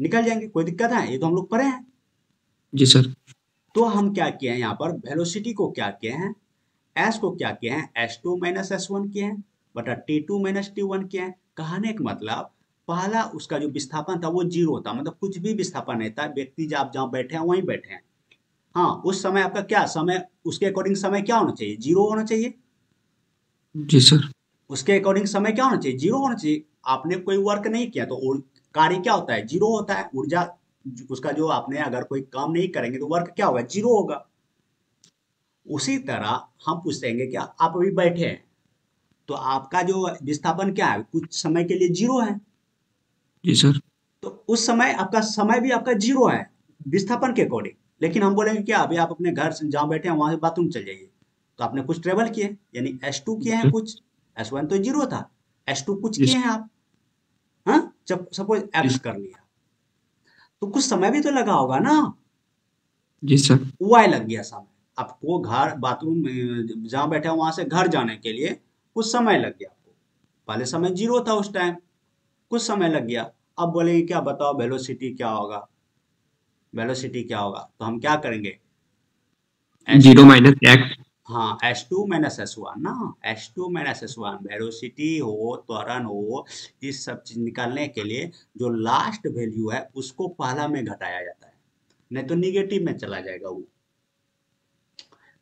निकल जाएंगे, कोई दिक्कत है, ये तो हम लोग पढ़े हैं जी सर। तो हम क्या किए हैं यहाँ पर, वेलोसिटी को क्या किए हैं, एस को क्या किए हैं, S two minus S one किए हैं बटा T two minus T one किए हैं। कहने का मतलब पहला उसका जो विस्थापन था वो जीरो था, मतलब कुछ भी विस्थापन नहीं था, व्यक्ति जब आप जहाँ बैठे हैं वहीं बैठे हैं, हाँ उस समय आपका क्या समय, उसके अकॉर्डिंग समय क्या होना चाहिए, जीरो होना चाहिए जी सर। उसके अकॉर्डिंग समय क्या होना चाहिए, जीरो होना चाहिए। आपने कोई वर्क नहीं किया तो कार्य क्या होता है, जीरो होता है। ऊर्जा उसका जो आपने अगर कोई काम नहीं करेंगे तो वर्क क्या होगा, जीरो होगा। उसी तरह हम पूछेंगे क्या, आप अभी बैठे हैं तो आपका जो विस्थापन क्या है, कुछ समय के लिए जीरो है जी सर। तो उस समय आपका समय भी आपका जीरो है विस्थापन के अकॉर्डिंग, लेकिन हम बोलेंगे क्या, अभी आप अपने घर से जहाँ बैठे हैं वहाँ से बाथरूम चल जाइए, तो आपने कुछ ट्रेवल किए यानी एस टू किए हैं कुछ, एस वन तो जीरो था, एस टू कुछ किए हैं आप, हाँ जब सपोज एक्स कर लिया तो कुछ समय भी तो लगा होगा ना जी सर। वाई लग गया समय, आपको घर बाथरूम जहाँ बैठे हैं वहाँ से घर जाने के लिए कुछ समय लग गया आपको, पहले समय जीरो था उस टाइम, कुछ समय लग गया। अब बोलेंगे क्या, बताओ वेलोसिटी क्या होगा, वेलोसिटी क्या होगा, तो हम क्या करेंगे जीरो माइनस एक्स, हाँ S two minus S one ना, S two minus S one. Velocity हो त्वरण हो इस सब चीज निकालने के लिए जो लास्ट वैल्यू है उसको पहला में घटाया जाता है, नहीं तो निगेटिव में चला जाएगा। वो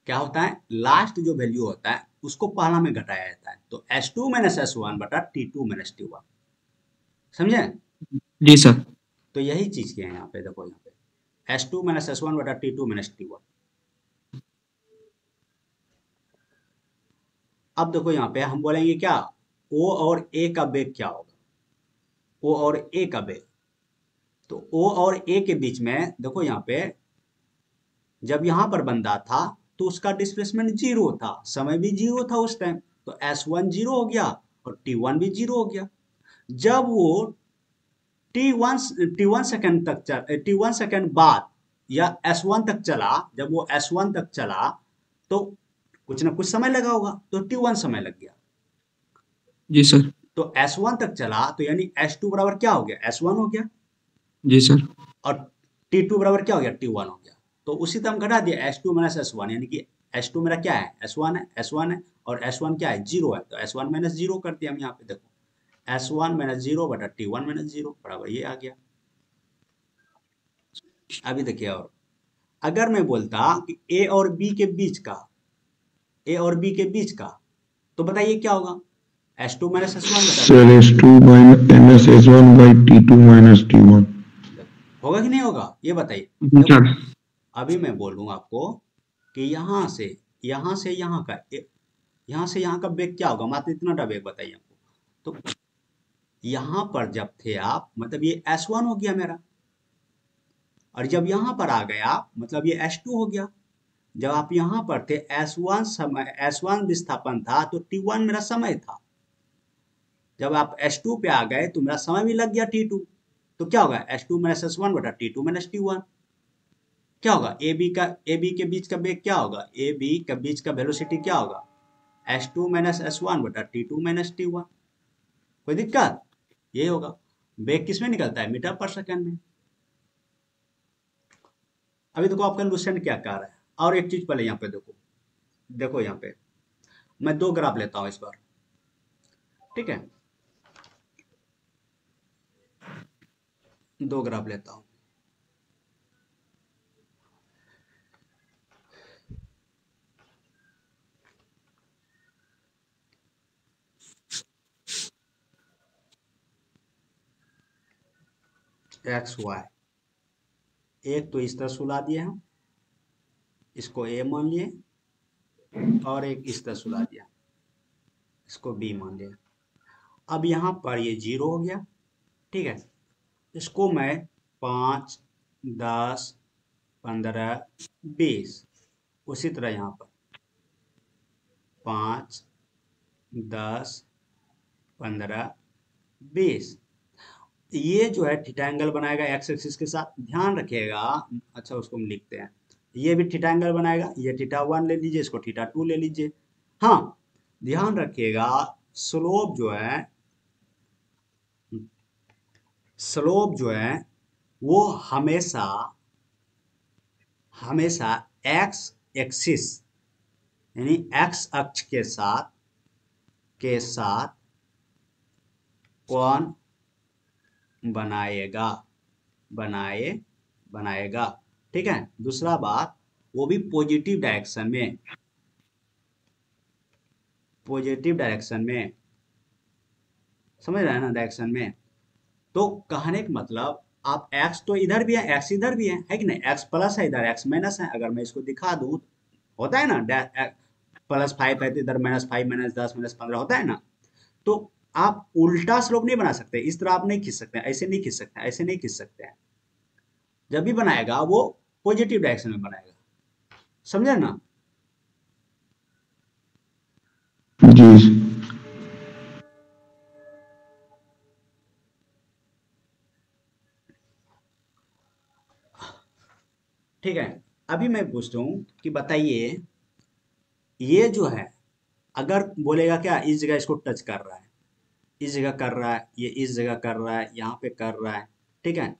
क्या होता है, लास्ट जो वैल्यू होता है उसको पहला में घटाया जाता है, तो S two minus S one बटा T two minus T one, समझे जी सर। तो यही चीज क्या है यहाँ पे, देखो यहाँ पे S two minus S one बटा T two minus T one. अब देखो यहाँ पे हम बोलेंगे क्या, ओ और ए का वेग क्या होगा, ओ और ए का वेग, तो ओ और ए के बीच में देखो यहाँ पे जब यहाँ पर बंदा था तो उसका डिस्प्लेसमेंट जीरो था, समय भी जीरो था उस टाइम, तो एस वन जीरो हो गया और टी वन भी जीरो हो गया। जब वो T one T one second तक चल टी वन सेकेंड बाद या एस वन तक चला, जब वो एस वन तक चला तो कुछ ना कुछ समय लगा होगा, तो टी वन समय लग गया जी सर। तो एस वन तक चला तो यानी एस टू बराबर क्या हो गया, एस वन हो गया जी सर, और टी टू बराबर क्या हो गया, टी वन हो गया। तो उसी तरह घटा दिया S two minus S one, यानी कि एस टू मेरा क्या है, एस वन है, एस वन है और एस वन क्या है, जीरो है, तो एस वन माइनस जीरो कर दिया हम यहाँ पे। देखो एस वन माइनस जीरो बटा टी वन माइनस जीरो बराबर ये आ गया। अभी देखिए, और अगर मैं बोलता कि ए और बी के बीच का, ए और बी के बीच का, तो बताइए क्या होगा, S two minus S one बटा S two minus S one by T two minus T one. होगा कि नहीं होगा ये बताइए। अभी मैं बोलूँ आपको कि यहाँ से यहाँ से यहाँ का यहाँ से यहाँ का वेग क्या होगा, मात्र इतना टा वेग बताइए आपको। तो यहाँ पर जब थे आप, मतलब ये एस वन हो गया मेरा, और जब यहाँ पर आ गए आप, मतलब ये एस टू हो गया। जब आप यहाँ पर थे एस वन समय एस वन विस्थापन था तो टी वन मेरा समय था। जब आप एस टू पे आ गए तो मेरा समय भी लग गया टी टू। तो क्या होगा S two minus S one बटा T two minus T one. क्या होगा ए बी का ए बी के बीच का वेग क्या होगा, ए बी के बीच का वेलोसिटी क्या होगा S two minus S one बटा T two minus T one. कोई दिक्कत, ये होगा वेग किसमें निकलता है मीटर पर सेकंड में। अभी देखो आपका लूसेंट क्या कह रहा है। और एक चीज पहले यहाँ पे देखो, देखो यहाँ पे मैं दो ग्राफ लेता हूँ इस बार, ठीक है, दो ग्राफ लेता हूँ। एक्स वाई एक तो इस तरह सुला दिए हम, इसको ए मान लिए, और एक इस तरह सुला दिया, इसको बी मान लिया। अब यहाँ पर ये जीरो हो गया, ठीक है। इसको मैं पाँच दस पंद्रह बीस उसी तरह यहाँ पर पाँच दस पंद्रह बीस, ये जो है थीटा एंगल बनाएगा एक्स एक्सिस के साथ, ध्यान रखिएगा। अच्छा उसको हम लिखते हैं, ये भी थीटा एंगल बनाएगा, ये थीटा वन ले लीजिए, इसको थीटा टू ले लीजिए। हाँ ध्यान रखिएगा स्लोप जो है, स्लोप जो है वो हमेशा हमेशा एक्स एक्सिस यानी एक्स अक्ष के साथ के साथ कौन बनाएगा बनाए बनाएगा ठीक है। दूसरा बात, वो भी पॉजिटिव डायरेक्शन में, पॉजिटिव डायरेक्शन में, समझ रहे हैं ना, डायरेक्शन में। तो कहने का मतलब आप एक्स तो इधर भी है, एक्स इधर भी है, है कि नहीं, एक्स प्लस है इधर, एक्स माइनस है। अगर मैं इसको दिखा दूं, होता है ना प्लस फाइव है तो इधर माइनस फाइव माइनस दस माइनस पंद्रह होता है ना। तो आप उल्टा स्लोप नहीं बना सकते, इस तरह आप नहीं खींच सकते, ऐसे नहीं खींच सकते, ऐसे नहीं खींच सकते हैं। जब भी बनाएगा वो पॉजिटिव डायरेक्शन में बनाएगा, समझे ना जी। ठीक है, अभी मैं पूछता हूँ कि बताइए ये जो है, अगर बोलेगा क्या इस जगह इसको टच कर रहा है, इस जगह कर रहा है, ये इस जगह कर रहा है, यहाँ पे कर रहा है, ठीक है,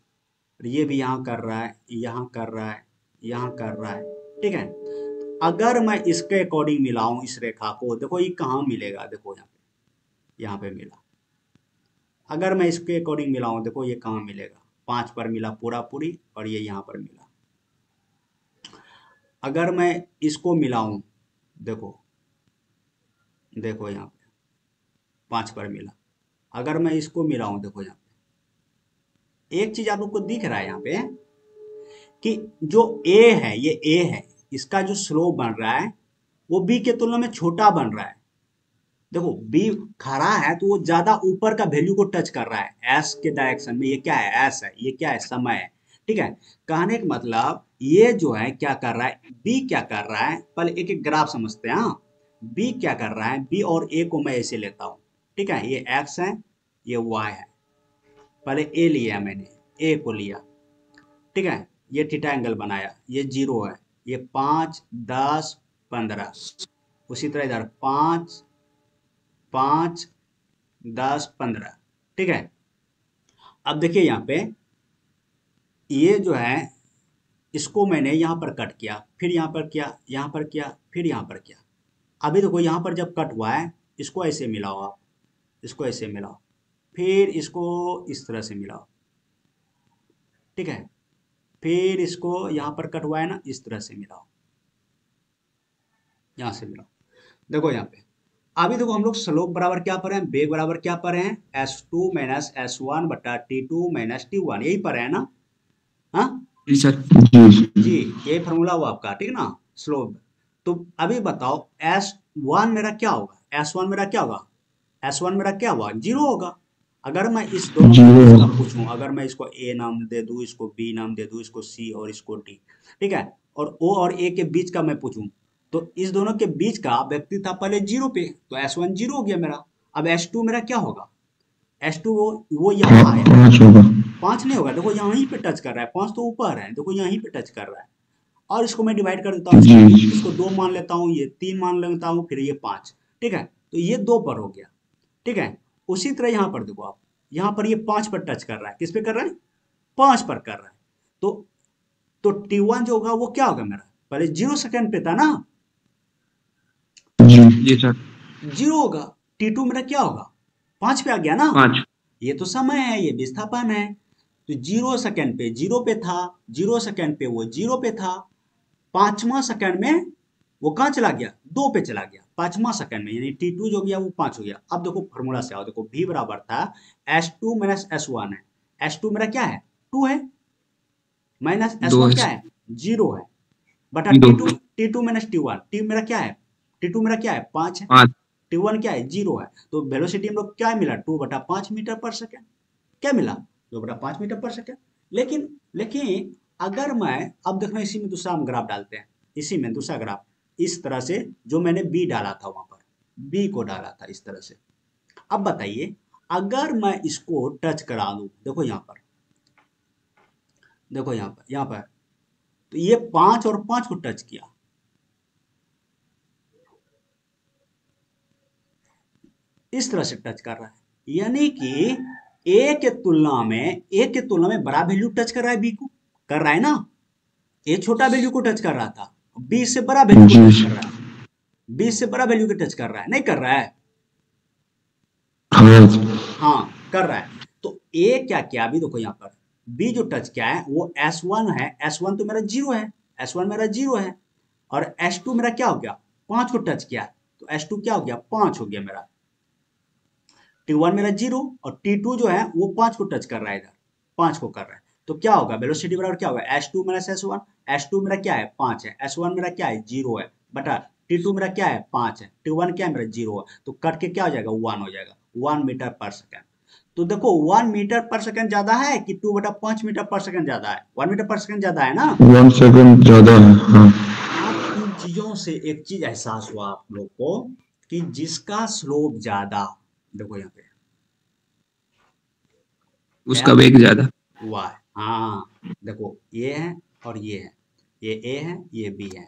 ये भी यहाँ कर रहा है, यहाँ कर रहा है, यहाँ कर रहा है, ठीक है। अगर मैं इसके अकॉर्डिंग मिलाऊं इस रेखा को, देखो ये कहाँ मिलेगा, देखो यहाँ पे, यहाँ पे मिला। अगर मैं इसके अकॉर्डिंग मिलाऊं, देखो ये कहाँ मिलेगा, पाँच पर मिला पूरा पूरी, और ये यहाँ पर मिला। अगर मैं इसको मिलाऊं, देखो देखो यहाँ पे पाँच पर मिला। अगर मैं इसको मिलाऊं, देखो यहाँ पे एक चीज आप लोग को दिख रहा है यहाँ पे कि जो ए है, ये ए है, इसका जो स्लोप बन रहा है वो बी के तुलना में छोटा बन रहा है। देखो बी खड़ा है तो वो ज्यादा ऊपर का वैल्यू को टच कर रहा है एस के डायरेक्शन में। ये क्या है, एस है, ये क्या है, समय है, ठीक है। कहने का मतलब ये जो है क्या कर रहा है, बी क्या कर रहा है, पहले एक एक ग्राफ समझते हैं। हाँ बी क्या कर रहा है, बी और ए को मैं ऐसे लेता हूँ, ठीक है, ये एक्स है, ये वाई है, पहले ए लिया मैंने, ए को लिया, ठीक है, ये थीटा एंगल बनाया, ये जीरो है, ये पाँच दस पंद्रह, उसी तरह इधर पाँच पाँच दस पंद्रह, ठीक है। अब देखिए यहाँ पे ये जो है इसको मैंने यहाँ पर कट किया, फिर यहाँ पर किया, यहाँ पर किया, फिर यहाँ पर किया। अभी देखो यहाँ पर जब कट हुआ है, इसको ऐसे मिलाओ आप, इसको ऐसे मिलाओ, फिर इसको इस तरह से मिलाओ, ठीक है, फिर इसको यहाँ पर कट हुआ है ना, इस तरह से मिलाओ, यहाँ से मिलाओ। देखो यहाँ पे अभी देखो हम लोग स्लोप बराबर क्या पर हैं, वेग बराबर क्या पर हैं, S two minus S one बटा T two minus T one, यही पर है ना। हाँ जी सर जी, ये फॉर्मूला हुआ आपका, ठीक है ना, स्लोप। तो अभी बताओ एस वन मेरा क्या होगा, एस वन मेरा क्या होगा, एस वन मेरा क्या होगा, जीरो होगा। अगर मैं इस दोनों पूछूं, अगर मैं इसको ए नाम दे दूं, इसको बी नाम दे दूं, इसको सी और इसको डी, ठीक है, और ओ और ए के बीच का मैं पूछूं, तो इस दोनों के बीच का व्यक्ति था पहले जीरो पे, तो एस वन जीरो हो गया मेरा। अब एस टू मेरा क्या होगा, एस टू वो वो यहाँ आया, पाँच नहीं होगा, देखो यहीं पे टच कर रहा है, पाँच तो ऊपर है, देखो यहीं पे टच कर रहा है। और इसको मैं डिवाइड कर देता हूँ, इसको दो मान लेता हूँ, ये तीन मान लेता हूँ, फिर ये पाँच, ठीक है, तो ये दो पर हो गया, ठीक है। उसी तरह यहाँ पर देखो आप, यहाँ पर ये पाँच पर टच कर रहा है, किस पे कर रहा है, पाँच पर कर रहा है। तो तो टी वन जो होगा वो क्या होगा मेरा, पहले जीरो सेकेंड पे था ना, जी सर, जीरो होगा। टी टू मेरा क्या होगा, पाँच पे आ गया ना, पाँच, ये तो समय है, ये विस्थापन है, तो जीरो सेकेंड पे जीरो पे था, जीरो सेकेंड पे वो जीरो पे था, पाँचवा सेकेंड में वो कहाँ चला गया, दो पे चला गया, पाँचवा सेकेंड में, यानी टी टू जो गया वो पाँच हो गया। अब देखो फॉर्मूला से आओ, देखो भी बराबर था S two minus S one है, एस टू मेरा क्या है, टू है, माइनस एस वन क्या है, जीरो है, बटा T two, T two minus T one, T मेरा क्या है, टी टू मेरा क्या है, पाँच है, टी वन क्या है, जीरो है। तो वेलोसिटी हम लोग क्या मिला, टू बटा पाँच मीटर पर सेकेंड, क्या मिला, दो बटा पाँच मीटर पर सेकेंड। लेकिन लेकिन अगर मैं अब देखना, इसी में दूसरा हम ग्राफ डालते हैं, इसी में दूसरा ग्राफ इस तरह से, जो मैंने बी डाला था वहां पर, बी को डाला था इस तरह से। अब बताइए अगर मैं इसको टच करा दूं, देखो यहाँ पर, देखो यहाँ पर, यहाँ पर, तो ये पाँच और पाँच को टच किया, इस तरह से टच कर रहा है, यानी कि ए के तुलना में, ए के तुलना में बड़ा वैल्यू टच कर रहा है बी को, कर रहा है ना, ए छोटा वैल्यू को टच कर रहा था, बी से बड़ा वैल्यू को टच कर रहा है, बी से बड़ा वैल्यू को टच कर रहा है, नहीं कर रहा है, हाँ कर रहा है। तो ए क्या किया, अभी देखो यहाँ पर बी जो टच किया है वो एस वन है, एस वन तो मेरा जीरो है, एस वन मेरा जीरो है, और एस टू मेरा क्या हो गया, पांच को टच किया, तो एस टू क्या हो गया, पांच हो गया मेरा। टी वन मेरा जीरो और टी टू जो है वो पांच को टच कर रहा है, इधर पांच को कर रहा है, तो क्या होगा वेलोसिटी बराबर क्या होगा, S two minus S one, S two मेरा क्या है, पाँच है, एस वन मेरा क्या है, जीरो है, बटा टी टू मेरा क्या है, पाँच है, टी वन क्या है मेरा, जीरो है, तो कट के क्या हो जाएगा, वन हो जाएगा, वन मीटर पर सेकेंड। तो देखो वन मीटर पर सेकेंड ज्यादा है कि टू बटा पाँच मीटर पर सेकेंड ज्यादा है, वन मीटर पर सेकेंड ज्यादा है ना, वन सेकेंड ज्यादा है। हाँ। इन चीजों से एक चीज एहसास हुआ आप लोग को कि जिसका स्लोप ज्यादा, देखो यहाँ पे उसका वेग ज्यादा, वाह, हाँ देखो ये है और ये है, ये ए है ये बी है।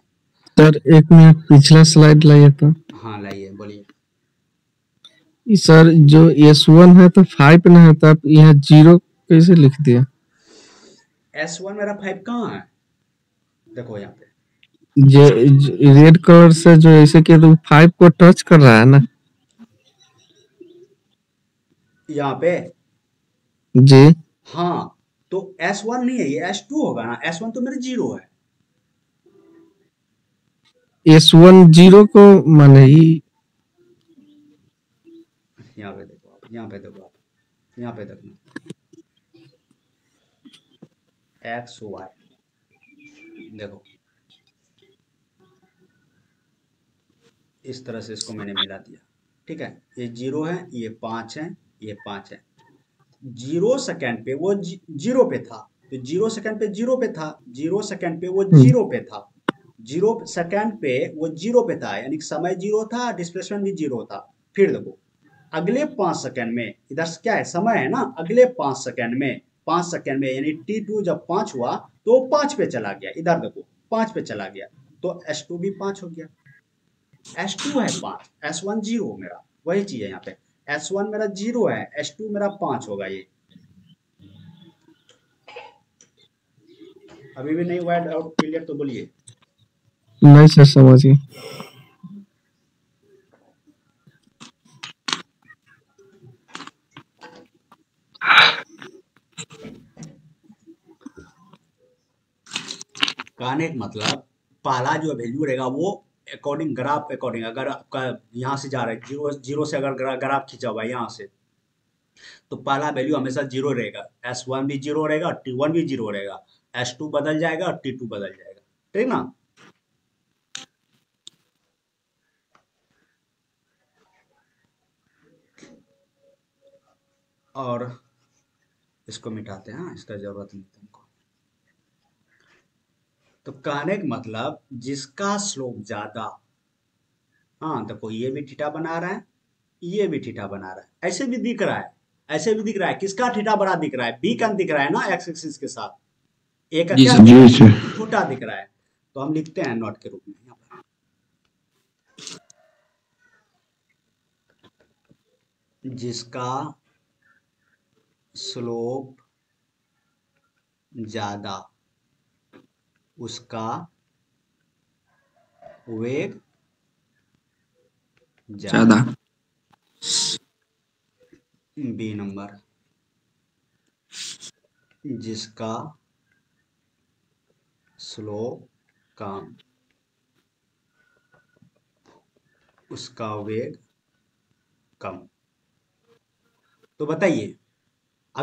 सर एक मिनट, पिछला स्लाइड लाइए तो। हाँ लाइए, बोलिए सर। जो एस वन है तो फाइव ना है, तब यह जीरो कैसे लिख दिया, एस वन मेरा फाइव कहाँ है, देखो यहाँ पे जो रेड कलर से जो ऐसे के तो फाइव को टच कर रहा है ना यहाँ पे जी, हाँ तो एस वन नहीं है, ये एस टू होगा ना, एस वन तो मेरा जीरो है, एस वन जीरो को माने ही, यहाँ पे देखो आप, यहाँ पे देखो आप, यहाँ पे देखना एक्स वाई, देखो इस तरह से इसको मैंने मिला दिया, ठीक है, ये जीरो है, ये पाँच है, ये पाँच है, जीरो सेकंड पे वो जी, जीरो पे था, तो जीरो सेकंड पे जीरो पे था, जीरो सेकंड पे वो जीरो पे था, जीरो सेकंड पे वो जीरो पे था, यानी समय जीरो था, डिस्प्लेसमेंट भी जीरो था। फिर देखो अगले पाँच सेकंड में, इधर क्या है समय है ना, अगले पाँच सेकंड में, पाँच सेकंड में यानी टी टू जब पाँच हुआ तो पाँच पे चला गया, इधर देखो पाँच पे चला गया, तो एस टू भी पाँच हो गया, एस टू है पाँच, एस वन जीरो मेरा, वही चीज है यहाँ पे, एस वन मेरा जीरो है, एस टू मेरा पाँच होगा। ये अभी भी नहीं हुआ डाउट क्लियर, तो बोलिए। नहीं सर समझिए। कहने का मतलब पहला जो वैल्यू रहेगा वो अकॉर्डिंग ग्राफ, अकॉर्डिंग अगर आपका यहाँ से जा रहा है जीरो, जीरो से अगर ग्राफ ग्रा, खींचा हुआ है यहाँ से, तो पहला वैल्यू हमेशा जीरो रहेगा, एस वन भी जीरो रहेगा, टी वन भी जीरो रहेगा, एस टू बदल जाएगा और टी टू बदल जाएगा, ठीक ना। और इसको मिटाते हैं, इसका जरूरत नहीं तुमको। तो कहने का मतलब जिसका स्लोप ज्यादा, हाँ देखो ये भी थीटा बना रहा है, ये भी थीटा बना रहा है, ऐसे भी दिख रहा है, ऐसे भी दिख रहा है। किसका थीटा बड़ा दिख रहा है? बी का दिख रहा है ना एक्स एक्सिस के साथ, एक छोटा दिख रहा है। तो हम लिखते हैं नॉट के रूप में यहाँ पर, जिसका स्लोप ज्यादा उसका वेग ज्यादा, बी नंबर। जिसका स्लोप कम उसका वेग कम। तो बताइए,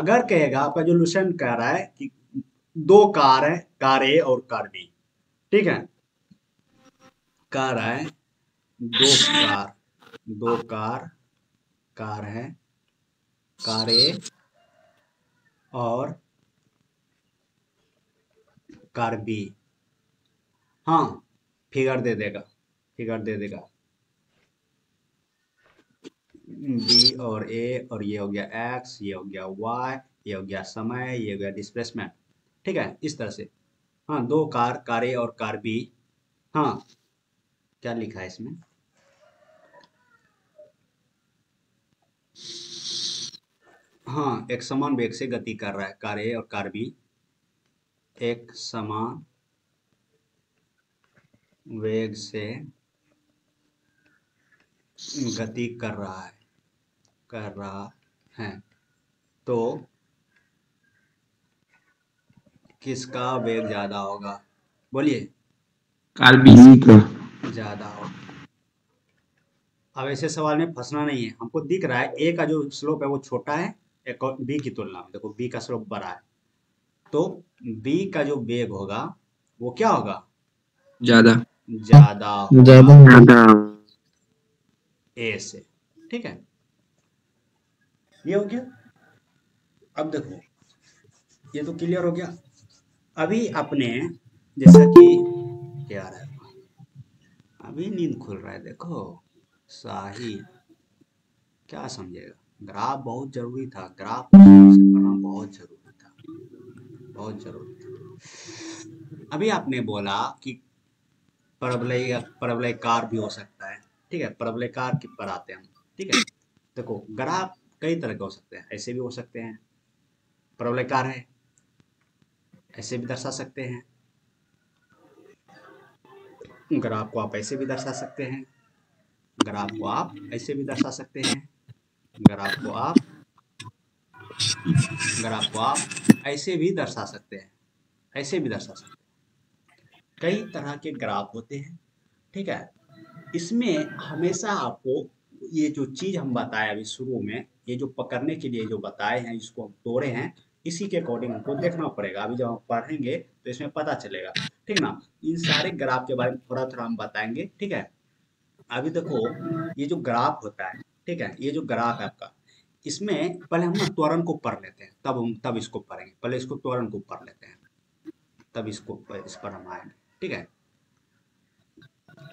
अगर कहेगा आपका जो लुसेंट कह रहा है कि दो कार है, कार ए और कार बी, ठीक है, कार है दो कार, दो कार कार है, कार ए और कार बी। हाँ फिगर दे देगा, फिगर दे देगा बी और ए, और ये हो गया एक्स, ये हो गया वाई, ये हो गया समय, ये हो गया डिस्प्लेसमेंट, ठीक है, इस तरह से। हाँ दो कार, कार ए और कार बी। हाँ क्या लिखा है इसमें? हाँ एक समान वेग से गति कर रहा है कार ए और कार बी, एक समान वेग से गति कर रहा है कर रहा है तो किसका वेग ज्यादा होगा? बोलिए, कार बी का ज्यादा होगा। अब ऐसे सवाल में फंसना नहीं है, हमको दिख रहा है ए का जो स्लोप है वो छोटा है एक और बी की तुलना में, देखो बी का स्लोप बड़ा है, तो बी का जो वेग होगा वो क्या होगा? ज्यादा ज्यादा ज्यादा ए से, ठीक है, ये हो गया। अब देखो ये तो क्लियर हो गया। अभी आपने जैसा कि क्या आ रहा है, अभी नींद खुल रहा है, देखो शाही क्या समझेगा, ग्राफ बहुत जरूरी था, ग्राफ पढ़ना बहुत जरूरी था, बहुत जरूरी था। अभी आपने बोला कि परवलय या परवलयकार भी हो सकता है, ठीक है, परवलयकार की पर आते हैं हम, ठीक है। देखो ग्राफ कई तरह के हो सकते हैं, ऐसे भी हो सकते हैं परवलयकार है, ऐसे भी दर्शा सकते हैं ग्राफ को, आप ऐसे भी दर्शा सकते हैं ग्राफ को, आप ऐसे भी दर्शा सकते हैं ग्राफ को, आप ग्राफ को आप ऐसे भी दर्शा सकते हैं, ऐसे भी दर्शा सकते हैं। कई तरह के ग्राफ होते हैं, ठीक है। इसमें हमेशा आपको ये जो चीज हम बताए अभी शुरू में, ये जो पकड़ने के लिए जो बताए हैं, इसको हम तोड़े हैं, इसी के अकॉर्डिंग हमको देखना पड़ेगा। अभी जब हम पढ़ेंगे तो इसमें पता चलेगा, ठीक ना। इन सारे ग्राफ के बारे में थोड़ा थोड़ा हम बताएंगे, ठीक है। अभी देखो ये जो ग्राफ होता है, ठीक है, ये जो ग्राफ है आपका, इसमें पहले हम त्वरण को पढ़ लेते हैं, तब हम तब इसको पढ़ेंगे। पहले इसको त्वरण को पढ़ लेते हैं, तब इसको इस पर हम आएंगे, ठीक है।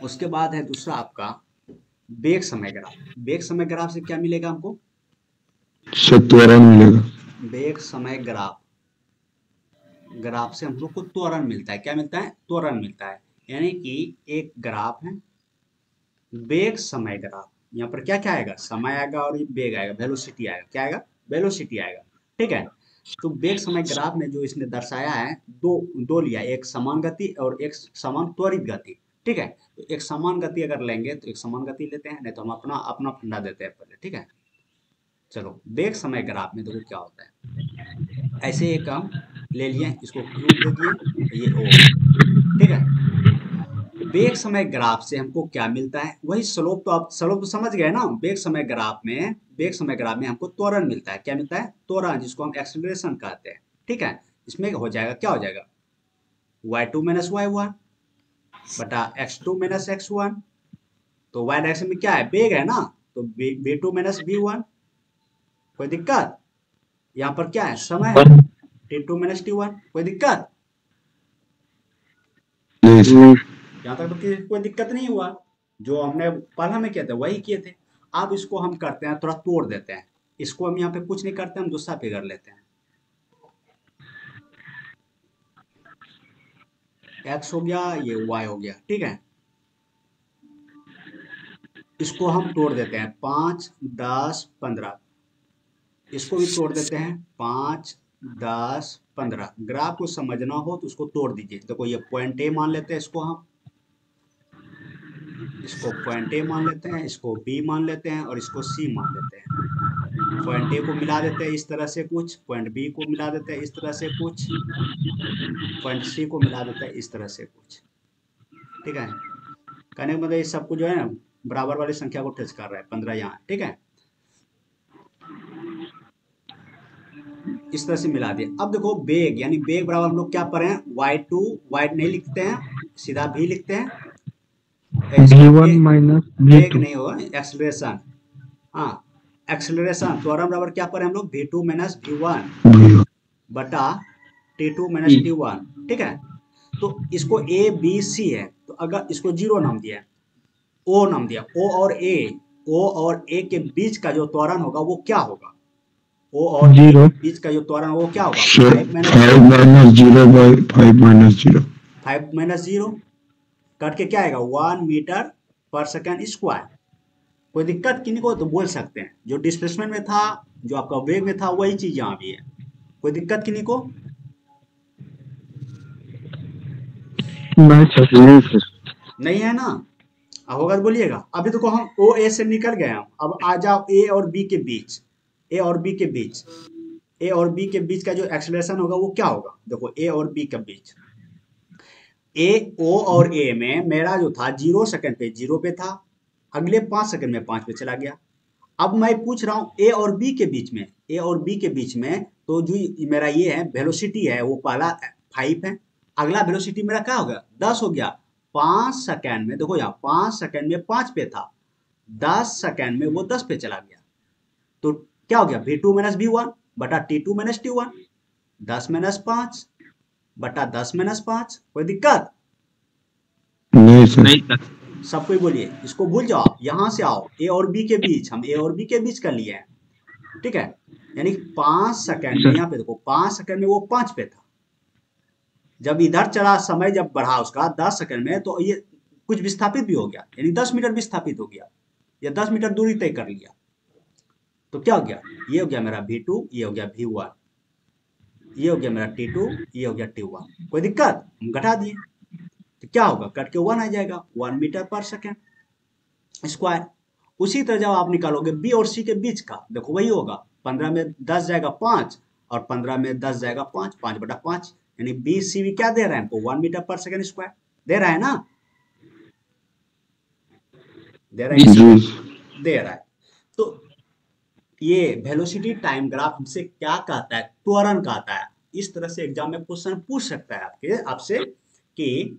उसके बाद है दूसरा आपका वेग समय ग्राफ। वेग समय ग्राफ से क्या मिलेगा हमको? त्वरण मिलेगा। वेग समय ग्राफ ग्राफ से हम लोग को त्वरण मिलता है। क्या मिलता है? त्वरण मिलता है। यानी कि एक ग्राफ है वेग समय ग्राफ, यहाँ पर क्या क्या आएगा? समय आएगा और ये वेग आएगा, वेलोसिटी आएगा। क्या आएगा? वेलोसिटी आएगा, ठीक है। तो वेग समय ग्राफ में जो इसने दर्शाया है दो दो लिया, एक समान गति और एक समान त्वरित गति, ठीक है। तो एक समान गति अगर लेंगे तो एक समान गति लेते हैं, नहीं तो हम अपना अपना फंडा देते हैं पहले, ठीक है। चलो वेग समय ग्राफ में देखो क्या होता है, ऐसे एक काम ले लिए, इसको क्यू दे दिए, ये ओ, ठीक है। वेग समय ग्राफ से हमको क्या मिलता है? वही स्लोप, तो आप स्लोप तो समझ गए ना। वेग समय ग्राफ में वेग समय ग्राफ में हमको त्वरण मिलता है। क्या मिलता है? त्वरण, जिसको हम एक्सेलरेशन कहते हैं, ठीक है। इसमें हो जाएगा क्या हो जाएगा? Y two minus Y one बटा X two minus X one. तो वाई डायरेक्शन में क्या है, वेग है ना, तो B two minus B one. कोई दिक्कत? यहाँ पर क्या है, समय है, T two minus T one. कोई दिक्कत? यहाँ तक तो कोई दिक्कत नहीं हुआ। जो हमने पहला में किया था वही किए थे। अब इसको हम करते हैं, थोड़ा तोड़ देते हैं इसको। हम यहाँ पे कुछ नहीं करते, हम दूसरा फिगर लेते हैं। एक्स हो गया, ये वाई हो गया, ठीक है। इसको हम तोड़ देते हैं, पांच दस पंद्रह। इसको भी तोड़ देते हैं, पांच दस पंद्रह। ग्राफ को समझना हो तो उसको तोड़ दीजिए। देखो ये पॉइंट ए मान लेते हैं, इसको हम इसको पॉइंट ए मान लेते हैं, इसको बी मान लेते हैं और इसको सी मान लेते हैं। पॉइंट ए को मिला देते हैं इस तरह से कुछ, पॉइंट बी को मिला देते हैं इस तरह से कुछ, पॉइंट सी को मिला देते हैं इस तरह से कुछ, ठीक है। कहने का मतलब ये सबको जो है ना बराबर वाली संख्या को टच कर रहा है, पंद्रह यहाँ, ठीक है। इस तरह से मिला दिए। अब देखो बेग, यानी बेग बराबर हम लोग क्या पढ़े हैं, वाई टू, वाई नहीं लिखते हैं, सीधा भी लिखते हैं, बेग नहीं हो, एक्सेलरेशन। हाँ, एक्सेलरेशन त्वरण बराबर क्या पढ़े हम लोग, B two minus B one बटा T two minus T one, ठीक है। तो इसको ए बी सी है, तो अगर इसको जीरो नाम दिया है, ओ नाम दिया, ओ और ए, ओ और ए के बीच का जो त्वरण होगा वो क्या होगा, ओ और ए के बीच का जो त्वरण वो क्या होगा, five minus zero by five minus zero, five minus zero cut के क्या आएगा, वन मीटर पर सेकेंड स्क्वायर। कोई दिक्कत किन्हीं को तो बोल सकते हैं, जो डिस्प्लेसमेंट में था, जो आपका वेग में था, वही चीज यहाँ भी है। कोई दिक्कत किन्हीं को? नहीं है ना, अब होगा तो बोलिएगा। अभी देखो हम ओ ए से निकल गए हम, अब आ जाओ ए और बी के बीच, ए और बी के बीच, ए और बी के बीच का जो एक्सेलरेशन होगा वो क्या होगा। देखो ए और बी के बीच, ए, ओ और ए में मेरा जो था जीरो सेकंड पे जीरो पे था, अगले पाँच सेकंड में पाँच पे चला गया। अब मैं पूछ रहा हूँ ए और बी के बीच में, ए और बी के बीच में तो जो मेरा ये है वेलोसिटी है वो पहला फाइव है, अगला वेलोसिटी मेरा क्या हो गया, दस हो गया। पाँच सेकंड में देखो यहाँ, पाँच सेकंड में पाँच पे था, दस सेकंड में वो दस पे चला गया। तो क्या हो गया, V two minus B one बटा T two minus T one, दस माइनस पाँच बटा दस माइनस पांच। कोई दिक्कत नहीं सर, सब कोई बोलिए। इसको भूल जाओ आप, यहाँ से आओ, ए और बी के बीच, हम ए और बी के बीच कर लिए हैं, ठीक है। यानी पांच सेकंड में, यहाँ पे देखो पांच सेकंड में वो पांच पे था, जब इधर चला समय, जब बढ़ा उसका दस सेकंड में, तो ये कुछ विस्थापित भी हो गया, यानी दस मीटर विस्थापित हो गया, या दस मीटर दूरी तय कर लिया। तो क्या हो गया, ये हो गया मेरा वी टू, ये हो गया वी वन, ये हो गया मेरा टी टू, ये हो गया टी वन। कोई दिक्कत? हम घटा दिए तो क्या होगा, कट के वन आ जाएगा, वन मीटर पर सेकेंड स्क्वायर। उसी तरह जब आप निकालोगे बी और सी के बीच का, देखो वही होगा, पंद्रह में दस जाएगा पाँच, और पंद्रह में दस जाएगा पाँच, पाँच बटा पाँच, यानी बी सी भी क्या दे रहा है हमको, वन मीटर पर सेकेंड स्क्वायर दे रहा है ना, दे रहा है, दे रहा है। तो ये वेलोसिटी टाइम ग्राफ हमसे क्या कहता है, त्वरण कहता है। इस तरह से एग्जाम में क्वेश्चन पूछ सकता है आपके आपसे कि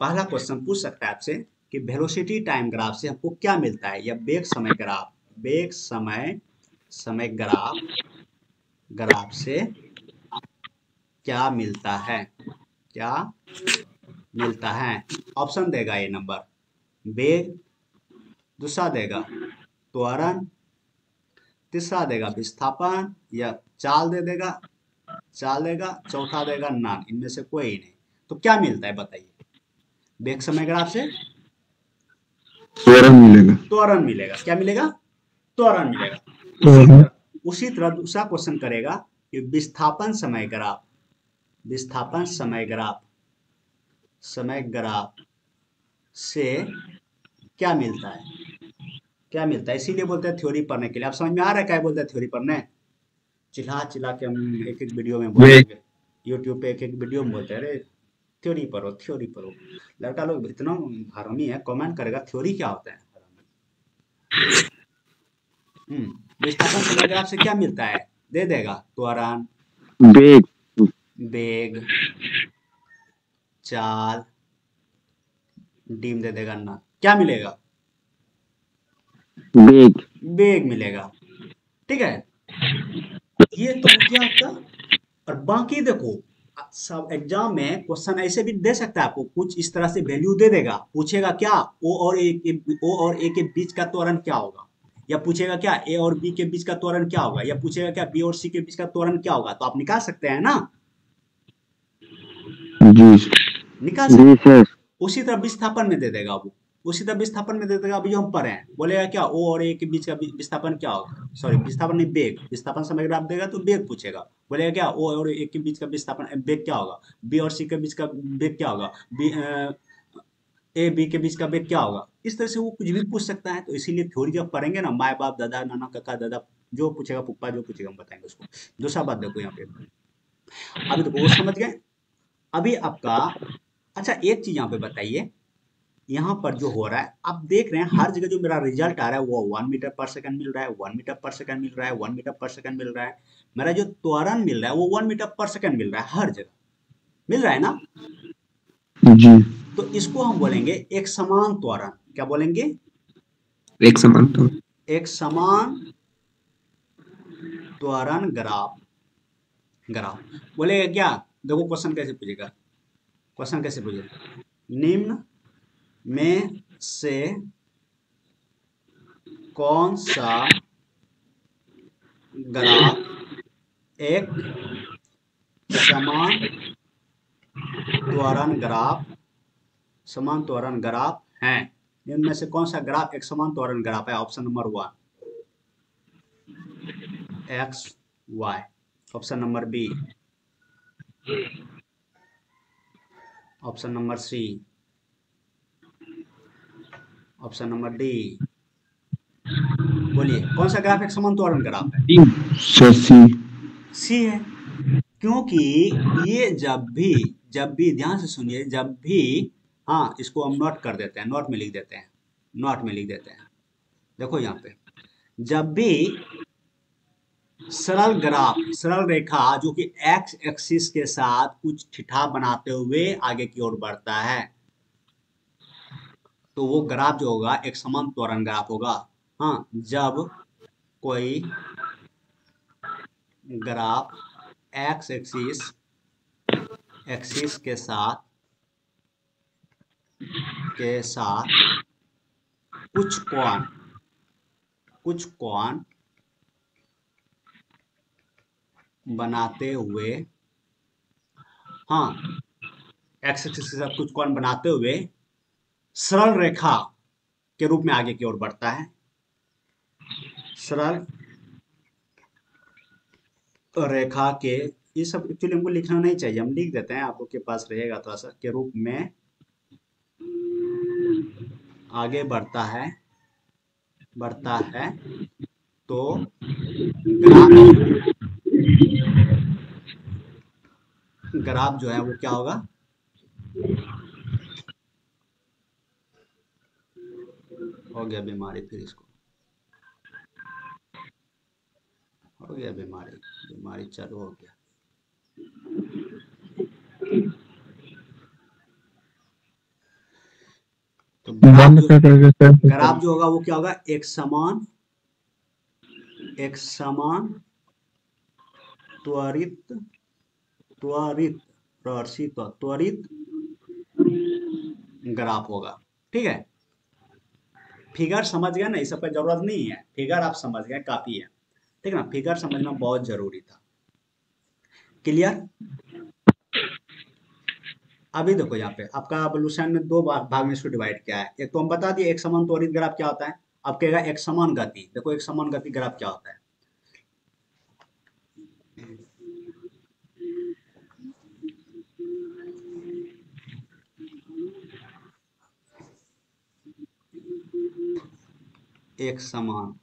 पहला क्वेश्चन पूछ सकता है आपसे कि वेलोसिटी टाइम ग्राफ से हमको क्या मिलता है, या वेग समय ग्राफ, वेग समय समय ग्राफ ग्राफ से क्या मिलता है, क्या मिलता है। ऑप्शन देगा ये नंबर वेग, दूसरा देगा त्वरण, तीसरा देगा विस्थापन या चाल दे देगा, चाल देगा, चौथा देगा नान, इनमें से कोई नहीं। तो क्या मिलता है बताइए, वेग समय ग्राफ से त्वरण मिलेगा, त्वरण मिलेगा, क्या मिलेगा, त्वरण मिलेगा। उसी तरह, उसी तरह दूसरा क्वेश्चन करेगा कि विस्थापन समय ग्राफ, विस्थापन समय ग्राफ समय ग्राफ से क्या मिलता है, क्या मिलता है। इसीलिए बोलते हैं थ्योरी पढ़ने के लिए। आप समझ में आ रहा है क्या बोलते हैं थ्योरी पढ़ने, चिल्ला चिल्ला के हम एक एक वीडियो में बोलेंगे, यूट्यूब पे एक एक वीडियो में बोलते हैं, अरे थ्योरी पढ़ो, थ्योरी पढ़ो। लड़का लोग इतना हरामी है, कमेंट करेगा थ्योरी क्या होता है। विस्थापन समय ग्राफ से क्या मिलता है, दे देगा त्वरण, वेग, वेग, चार डीम दे देगा ना, क्या मिलेगा? बेग। बेग मिलेगा। ठीक है, ये तो क्या आपका। और बाकी देखो सब एग्जाम में क्वेश्चन ऐसे भी दे सकता है आपको, कुछ इस तरह से वैल्यू दे देगा, पूछेगा क्या ओ और ए के ओ और ए के बीच का त्वरण क्या होगा, या पूछेगा क्या ए और बी के बीच का त्वरण क्या होगा, या पूछेगा क्या बी और सी के बीच का त्वरण क्या होगा। तो आप निकाल सकते हैं ना, निकाल सकते हैं। उसी तरह विस्थापन में दे देगा वो, उसी तरह विस्थापन में दे देगा। अभी जो हम पढ़े हैं, बोलेगा क्या ओ और ए के बीच का विस्थापन क्या होगा, सॉरी विस्थापन नहीं बेग, विस्थापन समय अगर आप देगा तो बेग पूछेगा। बोलेगा क्या ओ और ए के बीच का विस्थापन बेग क्या होगा, बी और सी के बीच का बेग क्या होगा, बी ए बी के बीच का बेग क्या होगा। इस तरह से वो कुछ भी पूछ सकता है। तो इसीलिए थ्योरी जब पढ़ेंगे ना, माए बाप दादा नाना काका दादा जो पूछेगा, पप्पा जो पूछेगा हम बताएंगे उसको। दूसरा बात देखो यहाँ पे, अभी देखो वो समझ गए। अभी आपका अच्छा एक चीज यहाँ पे बताइए, यहाँ पर जो हो रहा है आप देख रहे हैं हर जगह जो मेरा रिजल्ट आ रहा है वो वन मीटर पर सेकंड मिल रहा है, वन मीटर पर सेकंड मिल रहा है, वन मीटर पर सेकंड मिल रहा है। मेरा जो त्वरण मिल रहा है वो वन मीटर पर सेकंड मिल रहा है, हर जगह मिल रहा है ना जी। तो इसको हम बोलेंगे एक समान त्वरण। क्या बोलेंगे? एक समान त्वरण। एक समान त्वरण ग्राफ। ग्राफ बोलेगा क्या? देखो क्वेश्चन कैसे पूछेगा, क्वेश्चन कैसे पूछेगा, निम्न में से कौन सा ग्राफ एक समान त्वरण ग्राफ समान त्वरण ग्राफ है? इनमें से कौन सा ग्राफ एक समान त्वरण ग्राफ है? Option number one X Y, option number B, option number C, option number D. बोलिए कौन सा ग्राफ एक समान त्वरण ग्राफ है? सी। सी है, क्योंकि ये जब भी जब भी ध्यान से सुनिए, जब भी हाँ इसको हम नोट कर देते हैं, नोट में लिख देते हैं, नोट में लिख देते हैं। देखो यहाँ पे जब भी सरल ग्राफ सरल रेखा जो कि एक्स एक्सिस के साथ कुछ ठिठा बनाते हुए आगे की ओर बढ़ता है तो वो ग्राफ जो होगा एक समान त्वरण ग्राफ होगा। हाँ, जब कोई ग्राफ एक्स एक्सिस एक्सिस के साथ के साथ कुछ कोण कुछ कोण बनाते हुए हाँ एक्स एक्सिस के साथ कुछ कोण बनाते हुए सरल रेखा के रूप में आगे की ओर बढ़ता है, सरल रेखा के, ये सब एक्चुअली हमको लिखना नहीं चाहिए, हम लिख देते हैं, आपको के पास रहेगा थोड़ा सा, के रूप में आगे बढ़ता है बढ़ता है तो ग्राफ ग्राफ जो है वो क्या होगा? हो गया बीमारी, फिर इसको हो गया बीमारी बीमारी चालू हो गया। तो ग्राफ जो होगा वो क्या होगा? एक समान एक समान त्वरित त्वरित प्रदर्शित त्वरित ग्राफ होगा। ठीक है, फिगर समझ गया ना, इस सब पर जरूरत नहीं है, फिगर आप समझ गए काफी है। ठीक है ना, फिगर समझना बहुत जरूरी था। क्लियर? अभी देखो यहाँ पे आपका लुसेंट में दो भाग में इसको डिवाइड किया है। एक तो हम बता दिए एक समान त्वरित ग्राफ क्या होता है, अब कहेगा एक समान गति। देखो एक समान गति ग्राफ क्या होता है, एक समान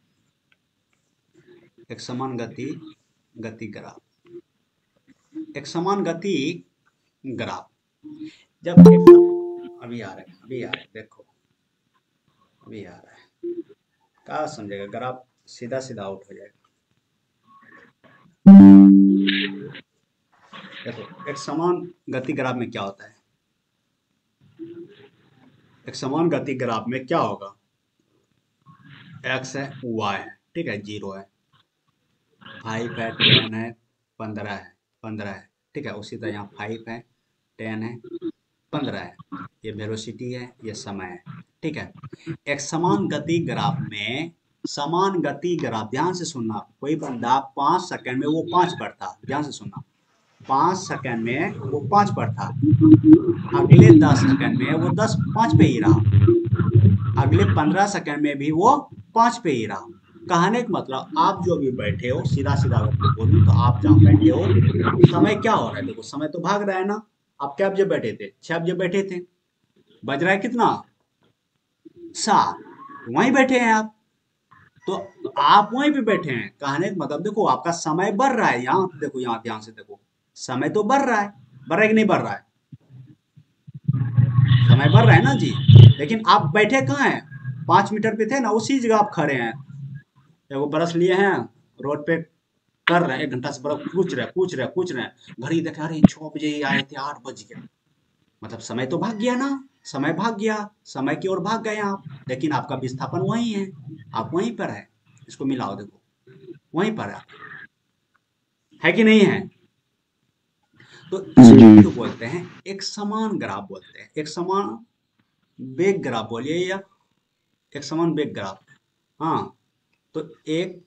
एक समान गति गति ग्राफ एक समान गति ग्राफ जब अभी आ रहा है अभी आ रहा है देखो अभी आ रहा है क्या समझेगा? ग्राफ सीधा सीधा आउट हो जाएगा। देखो एक समान गति ग्राफ में क्या होता है, एक समान गति ग्राफ में क्या होगा, एक्स है, वाई है, ठीक है, जीरो है, फाइव है, टेन है, पंद्रह है, पंद्रह है, ठीक है। उसी तरह यहाँ फाइव है, टेन है, पंद्रह है, ये वेलोसिटी है, ये समय है, ठीक है। एक समान गति ग्राफ में, समान गति ग्राफ ध्यान से सुनना, कोई बंदा पाँच सेकंड में वो पाँच पर था, ध्यान से सुनना, पाँच सेकंड में वो पाँच पर था, अगले दस सेकंड में वो दस पाँच पे ही रहा, अगले पंद्रह सेकंड में भी वो पाँच पे ही रहा। कहने का मतलब आप जो भी बैठे हो, सीधा सीधा अगर बोलूँ तो आप जहाँ बैठे हो समय क्या हो रहा है, देखो समय तो भाग रहा है ना। आप क्या बजे बैठे थे, छह बजे बैठे थे, बज रहा है कितना, सात, वहीं बैठे हैं आप, तो आप वहीं पे बैठे हैं। कहने का मतलब देखो आपका समय बढ़ रहा है, यहाँ देखो, यहाँ ध्यान से देखो, समय तो बढ़ रहा है, बढ़ रहा है कि नहीं बढ़ रहा है, समय बढ़ रहा है ना जी, लेकिन आप बैठे कहाँ हैं, पांच मीटर पे थे ना, उसी जगह आप खड़े हैं, देखो ब्रश लिए हैं, रोड पे कर रहे हैं, एक घंटा से बड़ा पूछ रहे पूछ रहे पूछ रहे हैं, घड़ी देखा रही छह बजे ही आए थे, आठ बज गया, मतलब समय तो भाग गया ना, समय भाग गया, समय की ओर भाग गए आप, लेकिन आपका विस्थापन वही है, आप वहीं पर है। इसको मिलाओ देखो, वहीं पर है, है कि नहीं है। तो इसको बोलते हैं एक समान ग्राफ, बोलते हैं एक समान वेग ग्राफ, बोलिए या एक समान वेग ग्राफ, हाँ। तो एक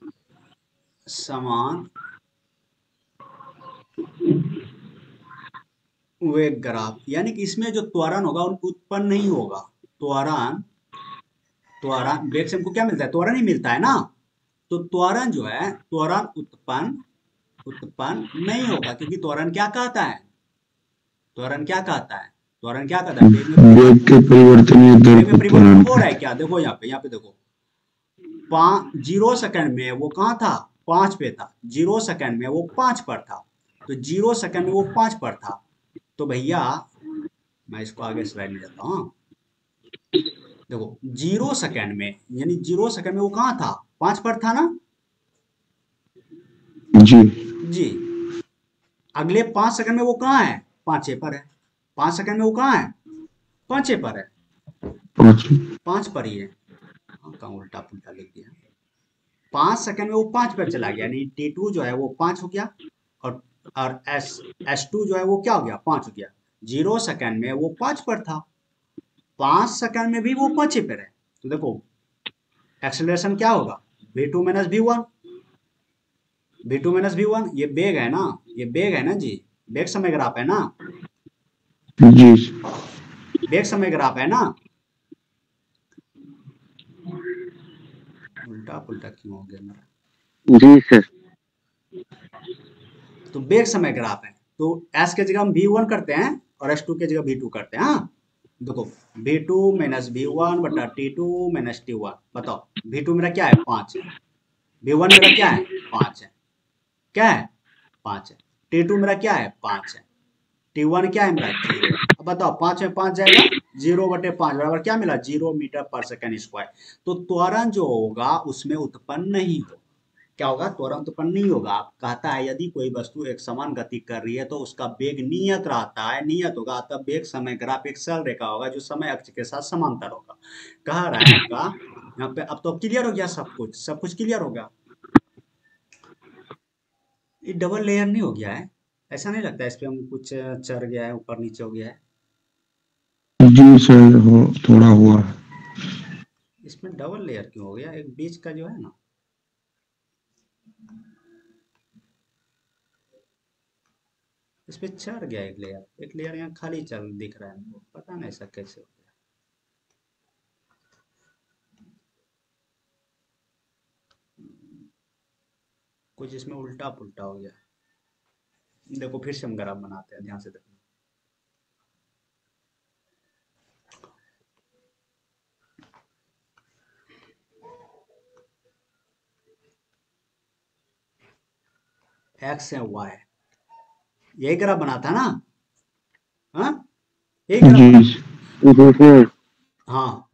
समान वेग ग्राफ यानी कि इसमें जो त्वरण होगा उत्पन्न नहीं होगा, त्वरण, त्वरण वेग से हमको क्या मिलता है, त्वरण ही मिलता है ना, तो त्वरण जो है, त्वरण उत्पन्न उत्पन्न नहीं होगा, क्योंकि त्वरण क्या कहता है, त्वरण क्या कहता है, त्वरण क्या कहता है, वेग के परिवर्तनीय दर में परिवर्तन हो रहा है क्या, देखो यहाँ पे, यहाँ पे देखो, पांच जीरो सेकंड में वो कहाँ था, पांच पे था, जीरो सेकंड में वो पांच पर था, तो जीरो सेकंड में वो पांच पर था, तो भैया मैं इसको आगे स्लाइड में जाता हूँ, देखो जीरो सेकंड में यानी जीरो सेकंड में वो कहाँ था, पांच पर था ना जी जी, अगले पांच सेकंड में वो कहाँ है, पांचे पर है, पांच सेकंड में वो कहाँ है, पांचे पर है, पांच पर ही है, का उल्टा पुल्टा लिख दिया, पांच सेकंड में वो पांच पर चला गया, यानी टी टू जो है वो पांच हो गया, और और एस एस टू जो है वो क्या हो गया, पांच हो गया, जीरो सेकंड में वो पांच पर था, पांच सेकंड में भी वो पांच पर है, तो देखो एक्सेलरेशन क्या होगा, V two minus V one, V two minus V one, ये बेग है ना, ये बेग है ना जी, बेग समय ग्राफ है ना, बेग समय ग्राफ है ना, उल्टा पुल्टा क्यों हो गया मेरा जी सर, तो बेग समय ग्राफ है, तो एस के जगह हम बी वन करते हैं और एस टू के जगह बी टू करते हैं, हाँ देखो B two minus B one बटा T two minus T one, बताओ बी टू मेरा क्या है, पांच है, बी वन मेरा क्या है, पांच है, क्या है, पांच है, टी टू मेरा क्या है, पांच है, टी वन क्या है मेरा, जीरो, अब बताओ पांच में पांच जाएगा, जीरो बटे पांच बराबर क्या मिला, जीरो मीटर पर सेकंड स्क्वायर, तो त्वरण जो होगा उसमें उत्पन्न नहीं होगा, क्या होगा, त्वरण उत्पन्न नहीं होगा। कहता है यदि कोई वस्तु एक समान गति कर रही है तो उसका वेग नियत रहता है, नियत होगा, अतः वेग समय ग्राफ एक सरल रेखा होगा जो समय अक्ष के साथ समांतर होगा। कह रहा है आपका यहाँ पे, अब तो क्लियर हो गया सब कुछ, सब कुछ क्लियर हो गया, ये डबल लेयर नहीं हो गया है, ऐसा नहीं लगता है इस पे हम कुछ चढ़ गया है, ऊपर नीचे हो गया है जी सर, हो थोड़ा हुआ है, इसमें डबल लेयर क्यों हो गया, एक बीच का जो है ना, इसमें चढ़ गया एक लेयर, एक लेयर यहाँ खाली चल दिख रहा है, पता नहीं ऐसा कैसे हो गया। कुछ इसमें उल्टा पुल्टा हो गया, देखो फिर से हम ग्राफ बनाते हैं, ध्यान से देखो, एक्स है, वाई, यही ग्राफ बना था ना, हाँ यही ग्राफ, हाँ।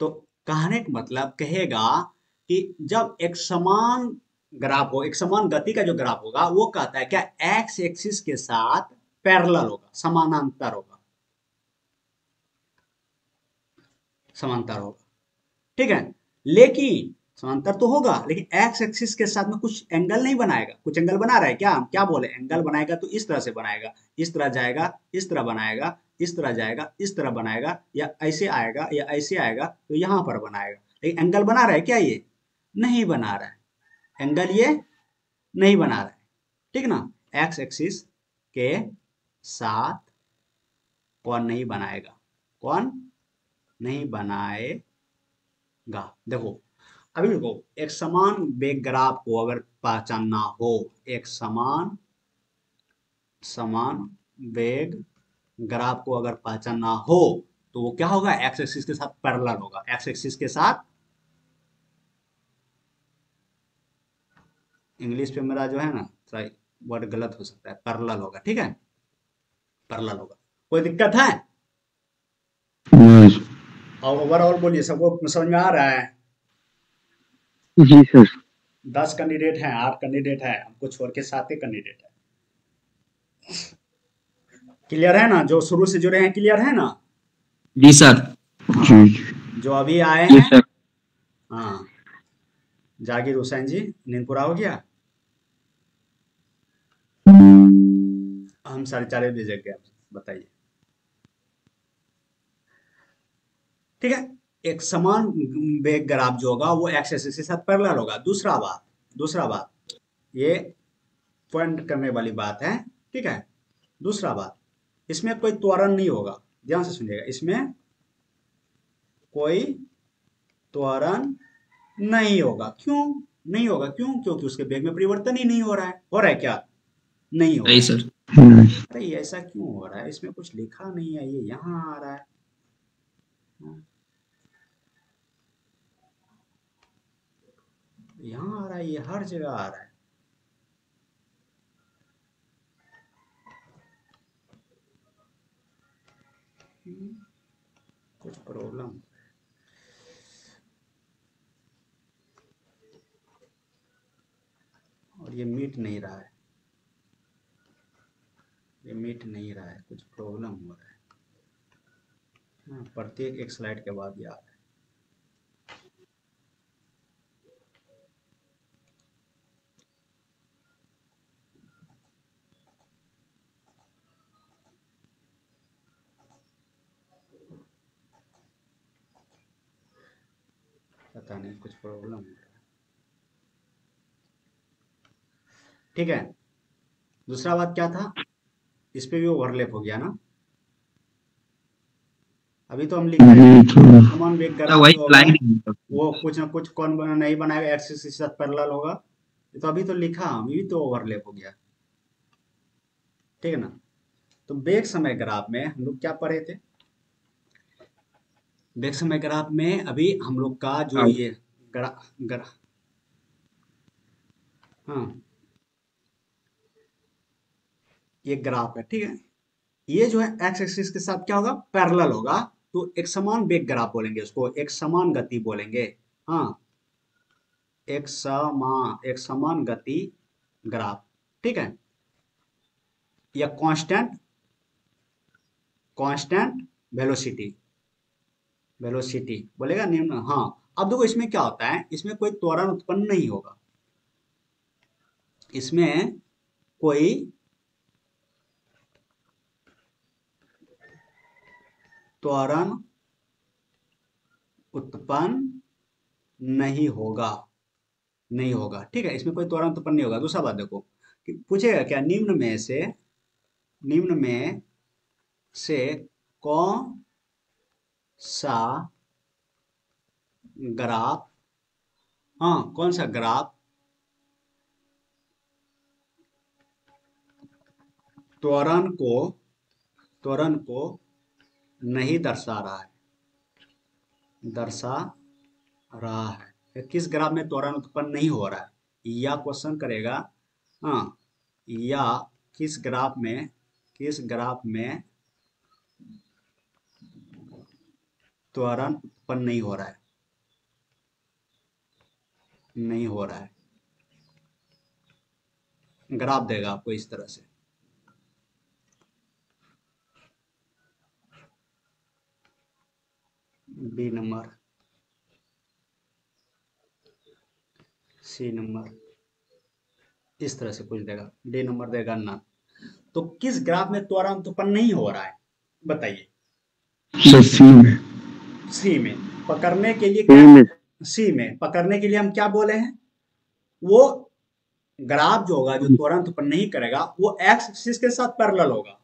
तो कहने का मतलब कहेगा कि जब एक समान ग्राफ हो, एक समान गति का जो ग्राफ होगा वो कहता है क्या, एक्स एक्सिस के साथ पैरेलल होगा, समानांतर होगा, समांतर होगा। ठीक है, लेकिन समांतर तो होगा लेकिन एक्स एक्सिस के साथ में कुछ एंगल नहीं बनाएगा। कुछ एंगल बना रहा है क्या, हम क्या बोले एंगल बनाएगा तो इस तरह से बनाएगा, इस तरह जाएगा, इस तरह बनाएगा, इस तरह जाएगा, इस तरह बनाएगा, या ऐसे आएगा या ऐसे आएगा तो यहाँ पर बनाएगा। लेकिन एंगल बना रहा है क्या, ये नहीं बना रहा है, एंगल ये नहीं बना रहा है। ठीक ना, एक्स एक्सिस के साथ कौन नहीं बनाएगा, कौन नहीं बनाएगा। देखो अभी देखो, एक समान वेग ग्राफ को अगर पहचानना हो, एक समान समान वेग ग्राफ को अगर पहचानना हो तो वो क्या होगा, एक्स एक्सिस के साथ पैरेलल होगा। एक्स एक्सिस के साथ इंग्लिश पे मेरा जो है ना सही वर्ड गलत हो सकता है, पैरेलल होगा। ठीक है, पैरेलल होगा, कोई दिक्कत है। और ओवरऑल बोलिए, सबको समझ में आ रहा है जी सर। दस कैंडिडेट हैं, आठ कैंडिडेट हैं, हमको छोड़ के सात कैंडिडेट हैं। क्लियर है ना, जो शुरू से जुड़े हैं क्लियर है ना जी सर। हाँ, जो अभी आए हैं सर। हाँ जाकिर हुसैन जी, नींद पूरा हो गया, हम साढ़े चार बजे जग गए, बताइए। ठीक है, एक समान वेग ग्राफ जो होगा वो एक्स एक्सिस के साथ पैरेलल होगा। दूसरा बात, दूसरा बात ये पॉइंट करने वाली बात है। ठीक है, दूसरा बात इसमें कोई त्वरण नहीं होगा, ध्यान से सुनिएगा, इसमें कोई त्वरण नहीं होगा। क्यों नहीं होगा, क्यों, क्योंकि उसके वेग में परिवर्तन ही नहीं हो रहा है। हो रहा है क्या, नहीं हो रहा है सर। अरे ऐसा क्यों हो रहा है, इसमें कुछ लिखा नहीं है, ये यहाँ आ रहा है। यहाँ आ रहा है, ये हर जगह आ रहा है। कुछ प्रॉब्लम, और ये मीट नहीं रहा है, ये मीट नहीं रहा है, कुछ प्रॉब्लम हो रहा है। हाँ, प्रत्येक एक स्लाइड के बाद ये आ रहा है। पता नहीं कुछ प्रॉब्लम हो रहा है। ठीक है, दूसरा बात क्या था, इस पे भी ओवरलैप हो गया ना। अभी तो हम लिख रहे हैं वो कुछ ना कुछ कौन बना नहीं बनाएगा, एक्सिस के साथ पैरेलल होगा, तो अभी तो लिखा हम, ये तो ओवरलैप हो गया। ठीक है ना, तो वेग समय ग्राफ में हम लोग क्या पढ़े थे, वेग समय ग्राफ में अभी हम लोग का जो ये ग्रा, ग्रा, हाँ ये ग्राफ है। ठीक है, ये जो है एक्स एक्सिस के साथ क्या होगा, पैरेलल होगा, तो एक समान वेग ग्राफ बोलेंगे उसको, एक समान गति बोलेंगे। हाँ, एक समान एक समान गति ग्राफ। ठीक है, या कांस्टेंट कांस्टेंट वेलोसिटी वेलोसिटी बोलेगा निम्न। हाँ, अब देखो इसमें क्या होता है, इसमें कोई त्वरण उत्पन्न नहीं होगा, इसमें कोई त्वरण उत्पन्न नहीं होगा, नहीं होगा। ठीक है, इसमें कोई त्वरण उत्पन्न नहीं होगा। दूसरा बात देखो, पूछेगा क्या, निम्न में से निम्न में से कौन सा ग्राफ, हाँ कौन सा ग्राफ त्वरण को त्वरण को नहीं दर्शा रहा है, दर्शा रहा है, किस ग्राफ में त्वरण उत्पन्न नहीं हो रहा है, या क्वेश्चन करेगा। हाँ, या किस ग्राफ में किस ग्राफ में त्वरण उत्पन्न नहीं हो रहा है, नहीं हो रहा है, ग्राफ देगा आपको इस तरह से। बी नंबर, सी नंबर, इस तरह से कुछ देगा, डी नंबर देगा ना। तो किस ग्राफ में त्वरण उत्पन्न नहीं हो रहा है बताइए? सी में, सी में पकड़ने के लिए क्या? सी में पकड़ने के लिए हम क्या बोले हैं, वो ग्राफ जो होगा जो त्वरण उत्पन्न नहीं करेगा वो एक्स एक्सिस के साथ पैरेलल होगा।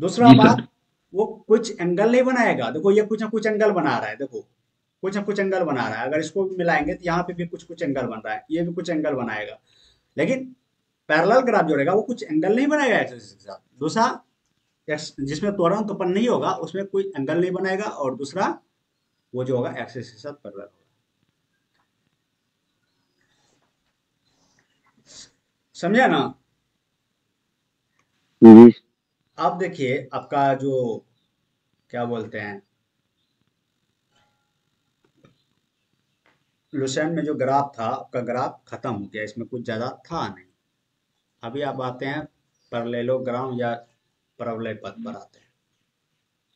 दूसरा बात, वो कुछ एंगल नहीं बनाएगा। देखो ये कुछ ना कुछ एंगल बना रहा है, देखो कुछ ना कुछ एंगल बना रहा है। अगर इसको मिलाएंगे तो यहाँ पे भी कुछ कुछ एंगल बन रहा है, ये भी कुछ एंगल बनाएगा, लेकिन पैरेलल ग्राफ जो रहेगा वो कुछ एंगल नहीं बनाएगा एक्सिस के साथ। दूसरा जिसमें त्वरण उत्पन्न नहीं होगा उसमें कोई एंगल नहीं बनाएगा, और दूसरा वो जो होगा एक्सिस के साथ पैरेलल होगा। समझा ना? आप देखिए आपका जो क्या बोलते हैं लुसेंट में जो ग्राफ था, आपका ग्राफ खत्म हो गया, इसमें कुछ ज्यादा था नहीं। अभी आप आते हैं पैरेललोग्राम या परवलय पथ पर आते हैं,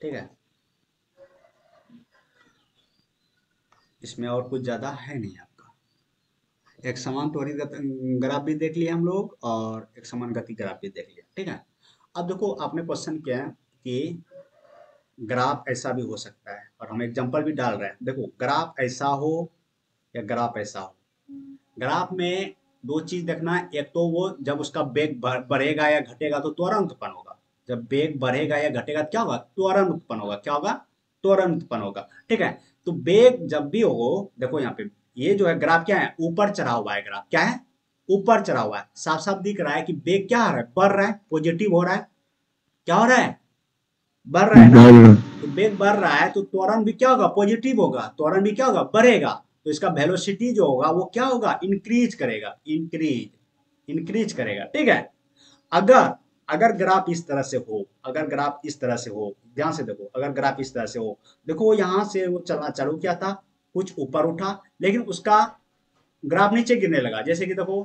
ठीक है? इसमें और कुछ ज्यादा है नहीं। आपका एक समान त्वरित ग्राफ भी देख लिया हम लोग, और एक समान गति ग्राफ भी देख लिया, ठीक है? अब देखो आपने क्वेश्चन किया है कि ग्राफ ऐसा भी हो सकता है, और हम एग्जांपल भी डाल रहे हैं। देखो ग्राफ ऐसा हो या ग्राफ ऐसा हो, ग्राफ में दो चीज देखना है। एक तो वो जब उसका वेग बढ़ेगा या घटेगा तो त्वरण उत्पन्न होगा। जब वेग बढ़ेगा या घटेगा क्या होगा? त्वरण उत्पन्न होगा। क्या होगा? त्वरण उत्पन्न होगा, ठीक है? तो वेग जब भी हो, देखो यहाँ पे ये जो है ग्राफ क्या है, ऊपर चढ़ा हुआ है। ग्राफ क्या है? ऊपर चढ़ा हुआ है। साफ साफ दिख रहा है कि वेग क्या हो रहा है, बढ़ रहा है, पॉजिटिव हो रहा है। क्या हो रहा है? बढ़ रहा है ना? तो वेग बढ़ रहा है तो त्वरण भी क्या होगा? पॉजिटिव होगा। त्वरण भी क्या होगा? बढ़ेगा। तो इसका वेलोसिटी जो होगा वो क्या होगा? इंक्रीज करेगा, इंक्रीज इंक्रीज करेगा, ठीक है? अगर अगर ग्राफ इस तरह से हो, अगर ग्राफ इस तरह से हो, ध्यान से देखो, अगर ग्राफ इस तरह से हो, देखो यहाँ से वो चलना चालू किया था, कुछ ऊपर उठा, लेकिन उसका ग्राफ नीचे गिरने लगा। जैसे कि देखो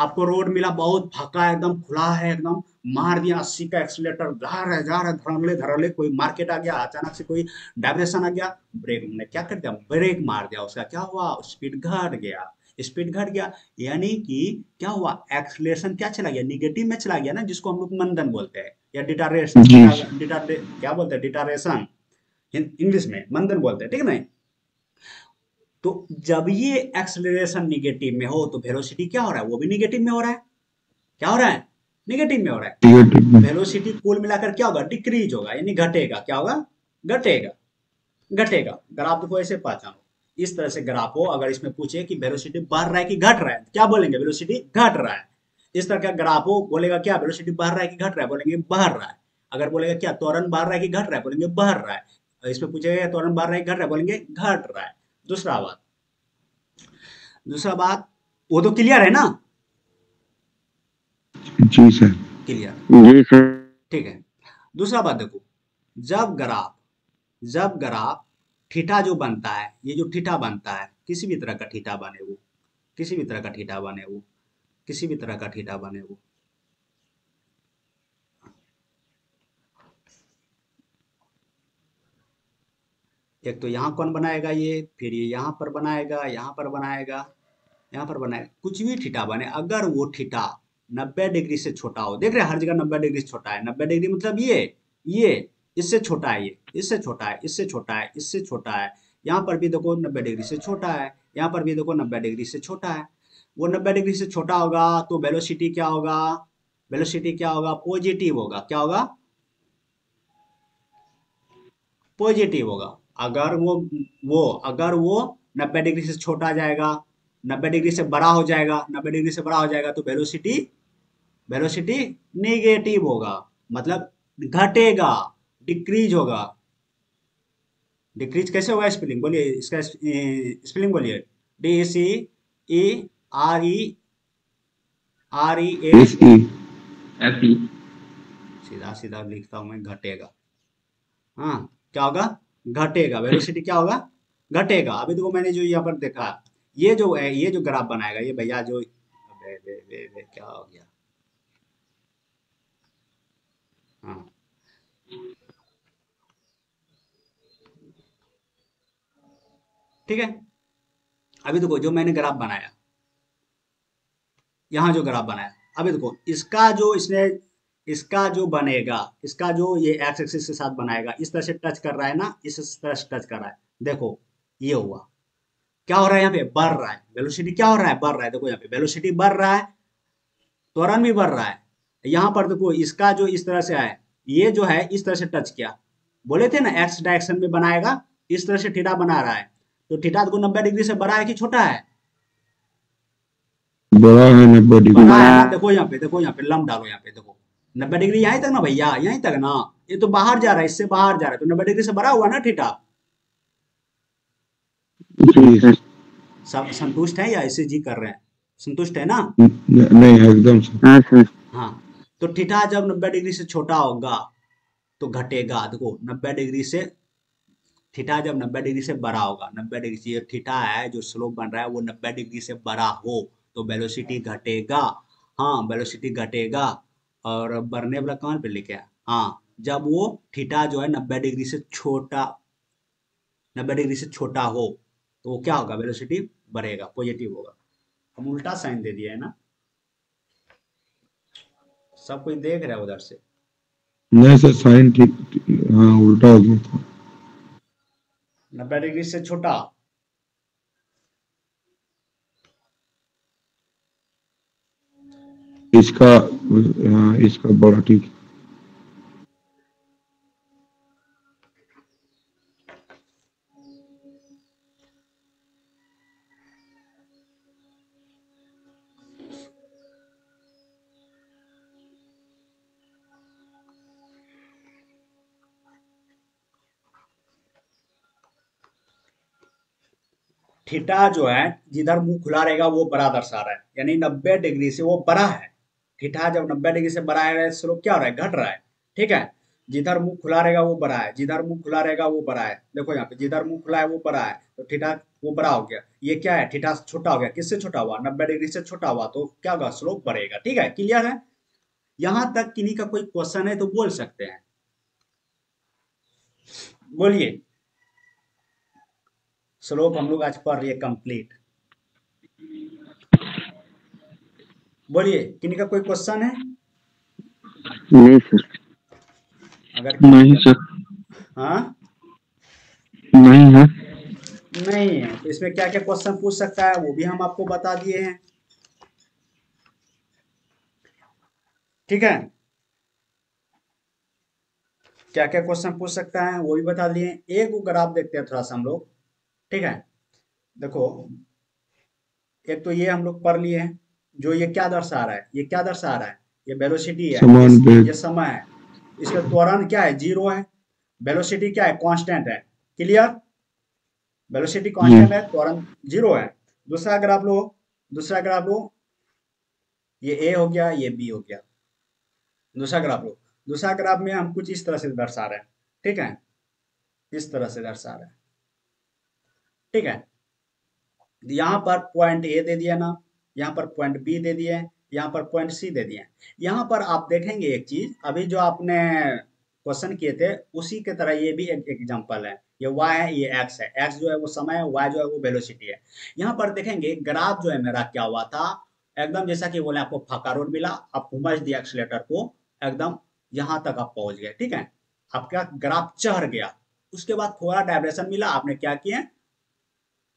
आपको रोड मिला, बहुत भागा, एकदम खुला है, एकदम मार दिया अस्सी का एक्सीलेटर, जा रहा है जा रहा है, धड़ल्ले धड़ल्ले, कोई मार्केट आ गया, अचानक से कोई डाइवर्सन आ गया, ब्रेक ने क्या कर दिया, ब्रेक मार दिया, उसका क्या हुआ, स्पीड घट गया, स्पीड घट गया, यानी कि क्या हुआ, एक्सीलरेशन क्या चला गया, निगेटिव में चला गया ना, जिसको हम लोग मंदन बोलते हैं या डिटारेशन, क्या बोलते हैं, डिटारेशन इंग्लिश में मंदन बोलते हैं, ठीक है ना? तो जब ये एक्सेलरेशन निगेटिव में हो तो वेलोसिटी क्या हो रहा है, वो भी निगेटिव में हो रहा है। क्या हो रहा है? निगेटिव में हो रहा है। वेलोसिटी कुल मिलाकर क्या होगा? डिक्रीज होगा, यानी घटेगा। क्या होगा? घटेगा, घटेगा। ग्राफ को ऐसे पहचानो, इस तरह से ग्राफ हो। अगर इसमें पूछे कि वेलोसिटी बढ़ रहा है कि घट रहा है, क्या बोलेंगे? वेलोसिटी घट रहा है। इस तरह का ग्राफ हो, बोलेगा क्या, वेलोसिटी बढ़ रहा है कि घट रहा है, बोलेंगे बढ़ रहा है। अगर बोलेगा क्या, त्वरण बढ़ रहा है कि घट रहा है, बोलेंगे बढ़ रहा है। इसमें पूछेगा त्वरण बढ़ रहा है कि घट रहा है, बोलेंगे घट रहा है। दूसरा बात, दूसरा बात वो तो क्लियर है ना? जी सर, क्लियर, जी सर, ठीक है। दूसरा बात देखो, जब ग्राफ जब ग्राफ थीटा जो बनता है, ये जो थीटा बनता है, किसी भी तरह का थीटा बने वो किसी भी तरह का थीटा बने वो किसी भी तरह का थीटा बने वो एक तो यहाँ कौन बनाएगा ये, फिर ये यहाँ पर बनाएगा, यहाँ पर बनाएगा, यहाँ पर बनाएगा, कुछ भी थीटा बने, अगर वो थीटा नब्बे डिग्री से छोटा हो। देख रहे हैं हर जगह नब्बे डिग्री से छोटा है। नब्बे डिग्री मतलब ये ये इससे छोटा है, ये इससे छोटा है, इससे छोटा है, इससे छोटा है। यहाँ पर भी देखो नब्बे डिग्री से छोटा है, यहाँ पर भी देखो नब्बे डिग्री से छोटा है। वो नब्बे डिग्री से छोटा होगा तो वेलोसिटी क्या होगा, वेलोसिटी क्या होगा, पॉजिटिव होगा। क्या होगा? पॉजिटिव होगा। अगर वो वो अगर वो नब्बे डिग्री से छोटा जाएगा, नब्बे डिग्री से बड़ा हो जाएगा, नब्बे डिग्री से बड़ा हो जाएगा तो वेलोसिटी वेलोसिटी नेगेटिव होगा, मतलब घटेगा, डिक्रीज होगा। डिक्रीज कैसे होगा? स्पेलिंग बोलिए, इसका स्पेलिंग बोलिए, D C E R E R E S E F E, सीधा सीधा लिखता हूं मैं, घटेगा। हाँ, क्या होगा? घटेगा। वेलोसिटी क्या होगा? घटेगा। अभी देखो मैंने जो यहाँ पर देखा, ये जो है, ये जो ग्राफ बनाएगा ये भैया जो, अबे बे बे बे क्या हो गया, हाँ ठीक है। अभी देखो जो मैंने ग्राफ बनाया, यहाँ जो ग्राफ बनाया, अभी देखो इसका जो इसने इसका जो बनेगा, इसका जो ये एक्स एक्सिस के साथ बनाएगा, इस तरह से टच कर रहा है ना, इस तरह से टच कर रहा है। देखो ये हुआ, क्या हो रहा है यहाँ पे, बढ़ रहा है वेलोसिटी, क्या हो रहा है, बढ़ रहा है। देखो यहाँ पे वेलोसिटी बढ़ रहा है, त्वरण भी बढ़ रहा है। यहाँ पर देखो इसका जो इस तरह से है, ये जो है इस तरह से टच किया, बोले थे ना एक्स डायरेक्शन में बनाएगा, इस तरह से थीटा बना रहा है। तो थीटा को नब्बे डिग्री से बड़ा है कि छोटा है, बड़ा है, नब्बे डिग्री बड़ा है। देखो यहाँ पे, देखो यहाँ पे लंब डालो, यहाँ पे देखो नब्बे डिग्री यहीं तक ना भैया, यहीं तक ना, ये तो बाहर जा रहा है, इससे बाहर जा रहा है, तो नब्बे डिग्री से बड़ा हुआ ना थीटा। सब संतुष्ट है या ऐसे जी कर रहे हैं, संतुष्ट है ना? नहीं एकदम। हाँ, तो थीटा जब नब्बे डिग्री से छोटा होगा तो घटेगा। देखो नब्बे डिग्री से थीटा जब नब्बे डिग्री से बड़ा होगा, नब्बे डिग्री से थीटा है जो स्लोप बन रहा है वो नब्बे डिग्री से बड़ा हो तो वेलोसिटी घटेगा। हाँ वेलोसिटी घटेगा, और बढ़ने वाला कौन पे लिखे है, हाँ जब वो थीटा जो है नब्बे डिग्री से छोटा, नब्बे डिग्री से छोटा हो तो वो क्या होगा, वेलोसिटी बढ़ेगा, पॉजिटिव होगा। हम उल्टा साइन दे दिया है ना, सब कोई देख रहा है उधर से। नहीं सर साइन ठीक, हाँ उल्टा हो गया था। नब्बे डिग्री से छोटा, इसका इसका बड़ा, ठीक। थीटा जो है जिधर मुंह खुला रहेगा वो बड़ा दर्शा रहा है, यानी नब्बे डिग्री से वो बड़ा है। थीटा जब नब्बे डिग्री से बड़ा है स्लोप क्या हो रहा है, घट रहा है। ठीक है, जिधर मुंह खुला रहेगा वो बड़ा है, जिधर मुंह खुला रहेगा वो बड़ा है। देखो यहाँ पे जिधर मुंह खुला है वो बड़ा है, तो थीटा वो बड़ा हो गया। ये क्या है, थीटा छोटा हो गया, किससे छोटा हुआ, नब्बे डिग्री से छोटा हुआ, तो क्या होगा, स्लोप बढ़ेगा। ठीक है, क्लियर है। यहाँ तक किन्हीं का कोई क्वेश्चन है तो बोल सकते हैं, बोलिए। स्लोप हम लोग आज पढ़ रहे कंप्लीट। बोलिए किन्हीं का कोई क्वेश्चन है? नहीं सर। अगर नहीं सर। हाँ नहीं है, नहीं है। तो इसमें क्या क्या क्वेश्चन पूछ सकता है वो भी हम आपको बता दिए हैं। ठीक है, क्या क्या क्वेश्चन पूछ सकता है वो भी बता दिए। एक ग्राफ देखते हैं थोड़ा सा हम लोग। ठीक है, देखो एक तो ये हम लोग पढ़ लिए हैं, जो ये क्या दर्शा रहा है, ये क्या दर्शा रहा है, ये वेलोसिटी है, इस, ये समय है, इसका त्वरण क्या है, जीरो है, वेलोसिटी क्या है, कांस्टेंट है। क्लियर, वेलोसिटी कांस्टेंट है, त्वरण जीरो है। दूसरा ग्राफ लो, दूसरा ग्राफ लो, ये ए हो गया, ये बी हो गया। दूसरा ग्राफ लो, दूसरा ग्राफ में हम कुछ इस तरह से दर्शा रहे हैं। ठीक है, इस तरह से दर्शा रहे हैं। ठीक है, यहाँ पर पॉइंट ए दे दिया ना, यहाँ पर पॉइंट बी दे दिए, यहाँ पर पॉइंट सी दे दिए। यहाँ पर आप देखेंगे एक चीज, अभी जो आपने क्वेश्चन किए थे उसी के तरह ये भी एक एग्जांपल है। ये वाई है, ये एक्स है, एक्स जो है वो समय है, वाई जो है वो वेलोसिटी है। यहाँ पर देखेंगे ग्राफ जो है मेरा क्या हुआ था, एकदम जैसा कि बोले आपको फाका रोड मिला, आप घुमा दिया एक्सीलेटर को, एकदम यहाँ तक आप पहुंच गए। ठीक है, आपका ग्राफ चढ़ गया। उसके बाद थोड़ा डाइवर्सन मिला, आपने क्या किया,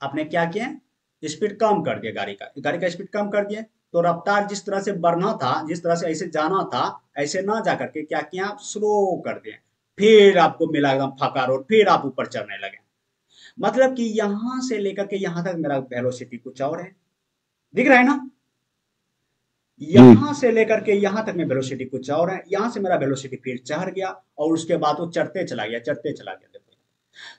आपने क्या किया, स्पीड कम कर दिया गाड़ी का, गाड़ी का स्पीड कम कर दिया। तो रफ्तार जिस तरह से बढ़ना था, जिस तरह से ऐसे जाना था, ऐसे ना जा करके क्या किया, आप स्लो कर दिए। फिर आपको मिला एकदम फाका रोड, फिर आप ऊपर चढ़ने लगे। मतलब कि यहां से लेकर के यहां तक मेरा वेलोसिटी कुछ और है, दिख रहा है ना, यहां से लेकर के यहां तक में वेलोसिटी कुछ और है, यहां से मेरा वेलोसिटी फिर चढ़ गया, और उसके बाद वो चढ़ते चला गया, चढ़ते चला गया।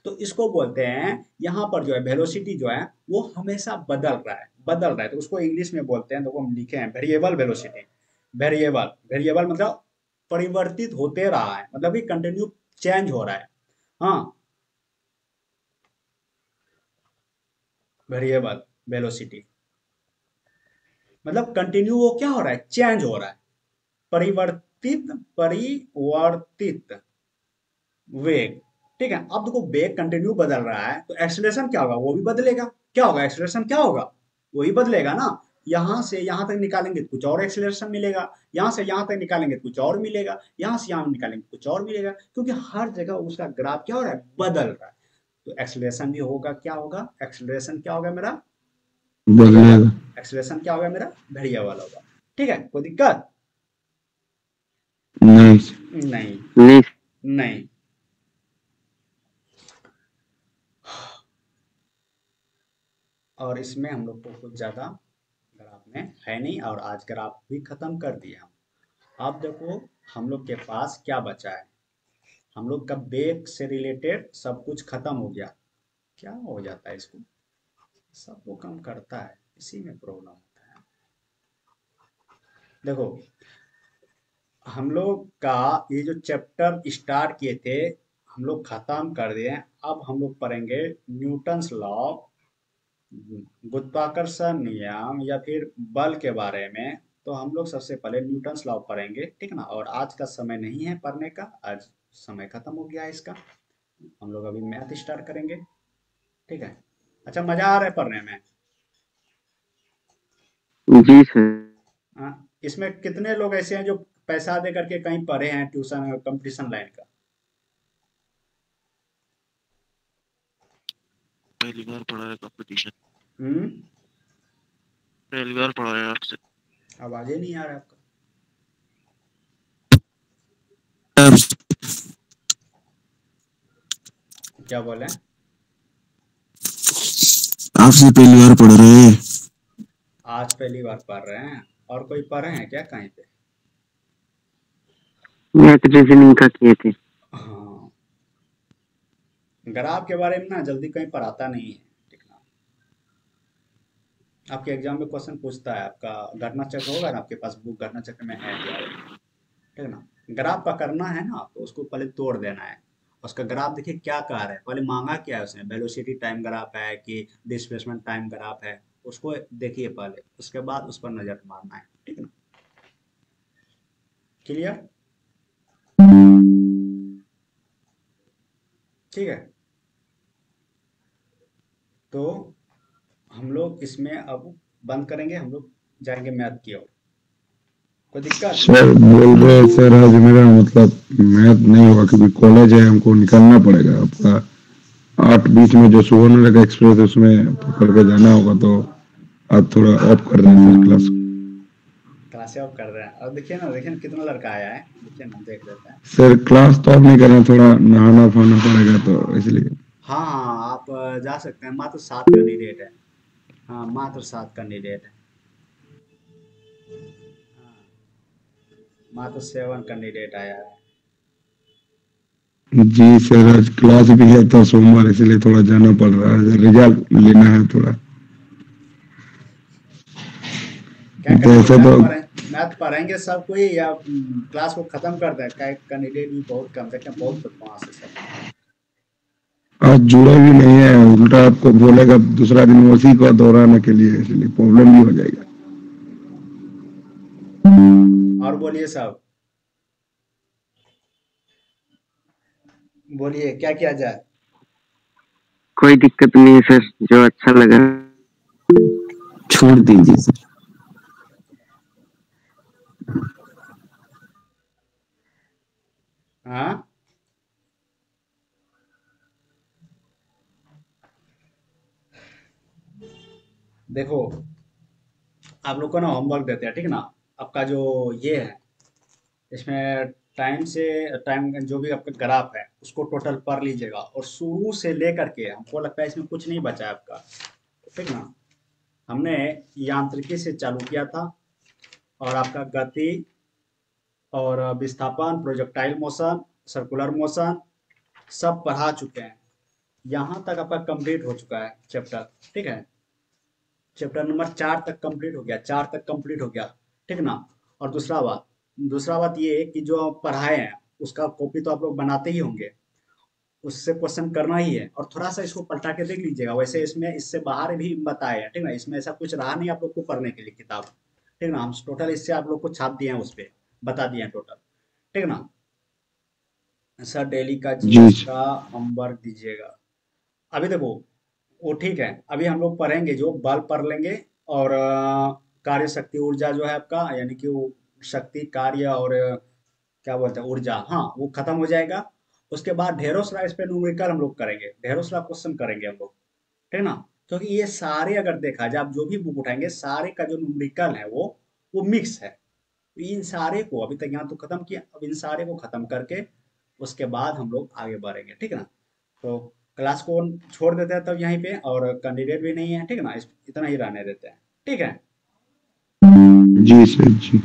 तो इसको बोलते हैं, यहाँ पर जो है वेलोसिटी जो है वो हमेशा बदल रहा है, बदल रहा है। तो उसको इंग्लिश में बोलते हैं, देखो हम लिखे हैं वेरिएबल वेलोसिटी। वेरिएबल, वेरिएबल मतलब परिवर्तित होते रहा है, मतलब कि कंटिन्यू चेंज हो रहा है। हाँ वेरिएबल वेलोसिटी मतलब कंटिन्यू वो क्या हो रहा है, चेंज हो रहा है। परिवर्तित, परिवर्तित वेग ठीक है। अब देखो वेग कंटिन्यू बदल रहा है तो एक्सीलरेशन क्या होगा, वो भी बदलेगा। क्या होगा एक्सीलरेशन, क्या होगा वही बदलेगा ना। यहाँ से यहाँ तक निकालेंगे कुछ और एक्सीलरेशन मिलेगा, यहाँ से यहाँ तक निकालेंगे कुछ और मिलेगा, यहाँ से यहाँ निकालेंगे कुछ और मिलेगा, क्योंकि हर जगह उसका ग्राफ क्या हो रहा है, बदल रहा है। तो एक्सीलरेशन भी होगा, क्या होगा एक्सीलरेशन, क्या होगा मेरा बदलेगा, एक्सीलरेशन क्या होगा मेरा घड़िया वाला होगा। ठीक है, कोई दिक्कत नहीं नहीं नहीं। और इसमें हम लोग को कुछ ज्यादा ग्राफ में है नहीं, और आज ग्राफ भी खत्म कर दिया। अब देखो हम लोग के पास क्या बचा है, हम लोग का वेग से रिलेटेड सब कुछ खत्म हो गया। क्या हो जाता है इसको, सबको कम करता है, इसी में प्रॉब्लम होता है। देखो हम लोग का ये जो चैप्टर स्टार्ट किए थे हम लोग खत्म कर दिए। अब हम लोग पढ़ेंगे न्यूटन्स लॉ, गुरुत्वाकर्षण नियम या फिर बल के बारे में। तो हम लोग सबसे पहले न्यूटन्स लॉ पढ़ेंगे, ठीक ना। और आज का समय नहीं है पढ़ने का, आज समय खत्म हो गया है इसका। हम लोग अभी मैथ स्टार्ट करेंगे, ठीक है। अच्छा मजा आ रहा है पढ़ने में जी सर। इसमें कितने लोग ऐसे हैं जो पैसा दे करके कहीं पढ़े हैं ट्यूशन कंपटीशन लाइन का, पहली बार पढ़ा है कंपटीशन। हम्म पहली बार पढ़ा है आपसे। आवाज नहीं आ रहा आपका, क्या बोले आपसे, पहली बार पढ़ रहे हैं आज, पहली बार पढ़ रहे हैं। और कोई पढ़े हैं क्या कहीं पे, मैथ रीजनिंग का किए थे। हाँ ग्राफ के बारे में ना जल्दी कहीं पढ़ाता नहीं है, ठीक ना। आपके एग्जाम में क्वेश्चन पूछता है, आपका घटना चक्र होगा ना आपके पास, बुक घटना चक्र में है, ठीक ना। ग्राफ पकड़ना है ना आपको, उसको पहले तोड़ देना है। उसका ग्राफ देखिए क्या कह रहा है, पहले मांगा क्या है उसने, वेलोसिटी टाइम ग्राफ है कि डिस्प्लेसमेंट टाइम ग्राफ है, उसको देखिए पहले, उसके बाद उस पर नजर मारना है, ठीक ना। क्लियर, ठीक है। तो हम लोग इसमें अब बंद करेंगे, हम लोग जाएंगे मैथ की ओर। कोई दिक्कत सर, बोल रहे सर आज मेरा मतलब मैथ नहीं होगा क्योंकि कॉलेज है, हमको निकलना पड़ेगा। आपका आठ बीस में जो सुवर्ण रेखा एक्सप्रेस उसमें पकड़ के जाना होगा, तो आप थोड़ा ऑफ कर रहे हैं क्लास, क्लास ऑफ कर रहे हैं। और देखिए ना, देखिए कितना लड़का आया है, देखिए ना, देख लेते हैं सर। क्लास तो आप नहीं करना, थोड़ा नहाना धोना पड़ेगा तो इसलिए। हाँ आप जा सकते हैं, मात्र सात कैंडिडेट है। हाँ मात्र सात कैंडिडेट है, मात्र सेवन कैंडिडेट आया है जी सर। आज क्लास भी है तो सोमवार, इसलिए थोड़ा जाना पड़ रहा है, रिजल्ट लेना है थोड़ा। क्या करें तो मैथ पढ़ेंगे सब कोई या क्लास को खत्म कर दें। क्या कैंडिडेट भी बहुत कम है, बहुत बदमाश है सर। आज जुड़ा भी नहीं है, उल्टा आपको बोलेगा दूसरा दिन उसी को दोहराने के लिए, इसलिए प्रॉब्लम भी हो जाएगा। और बोलिए साहब, बोलिए क्या किया जाए। कोई दिक्कत नहीं है सर, जो अच्छा लगा छोड़ दीजिए सर। हाँ देखो आप लोग को ना होमवर्क देते हैं, ठीक ना। आपका जो ये है इसमें टाइम से टाइम जो भी आपका ग्राफ है उसको टोटल पढ़ लीजिएगा, और शुरू से लेकर के हमको लगता है इसमें कुछ नहीं बचा है आपका, ठीक ना। हमने यांत्रिकी से चालू किया था, और आपका गति और विस्थापन, प्रोजेक्टाइल मोशन, सर्कुलर मोशन सब पढ़ा चुके हैं। यहाँ तक आपका कंप्लीट हो चुका है चैप्टर, ठीक है। चैप्टर नंबर चार तक कंप्लीट हो गया, चार तक कंप्लीट हो गया, ठीक ना। और दूसरा बात दूसरा बात ये है कि जो आप पढ़ाए हैं उसका कॉपी तो आप लोग बनाते ही होंगे, उससे क्वेश्चन करना ही है। और थोड़ा सा इसको पलटा के देख लीजिएगा, वैसे इसमें इससे बाहर भी बताया है, ठीक ना। इसमें ऐसा कुछ रहा नहीं आप लोग को पढ़ने के लिए किताब, ठीक ना। हम टोटल इससे आप लोग को छाप दिए हैं, उस पर बता दिए हैं टोटल, ठीक ना। ऐसा डेली का जीएस का नंबर दीजिएगा। अभी देखो वो ठीक है, अभी हम लोग पढ़ेंगे जो बल पढ़ लेंगे और कार्य शक्ति ऊर्जा जो है आपका यानी कि वो शक्ति कार्य और क्या बोलते हैं ऊर्जा, हाँ वो खत्म हो जाएगा। उसके बाद ढेरों सारा इस पे न्यूमेरिकल हम लोग करेंगे, ढेरों सारा क्वेश्चन करेंगे हम लोग, ठीक ना, क्योंकि ये सारे अगर देखा जाए आप जो भी बुक उठाएंगे सारे का जो न्यूमेरिकल है वो वो मिक्स है। इन सारे को अभी तक यहाँ तो खत्म किया, अब इन सारे को खत्म करके उसके बाद हम लोग आगे बढ़ेंगे, ठीक है ना। तो क्लास को छोड़ देते हैं तब तो यहीं पे, और कैंडिडेट भी नहीं है, ठीक है ना, इतना ही रहने देते हैं, ठीक है जी सर जी,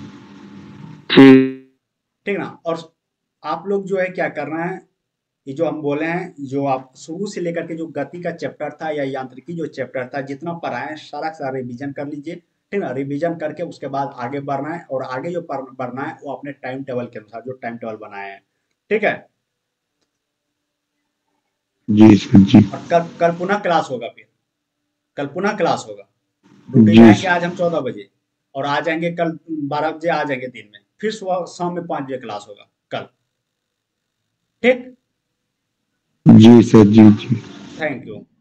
ठीक ना। और आप लोग जो है क्या करना है, ये जो हम बोले हैं जो आप शुरू से लेकर के जो गति का चैप्टर था या यांत्रिकी जो चैप्टर था जितना पढ़ाए सारा सारा रिविजन कर लीजिए, ठीक ना। रिविजन करके उसके बाद आगे बढ़ना है, और आगे जो बढ़ना है वो अपने टाइम टेबल के अनुसार जो टाइम टेबल बनाए हैं, ठीक है जी जी। और कल कल पुनः क्लास होगा, फिर कल पुनः क्लास होगा, रूटीन है कि आज हम चौदह बजे और आ जाएंगे कल बारह बजे आ जाएंगे दिन में, फिर सुबह शाम में पांच बजे क्लास होगा कल, ठीक जी सर जी जी। Thank you.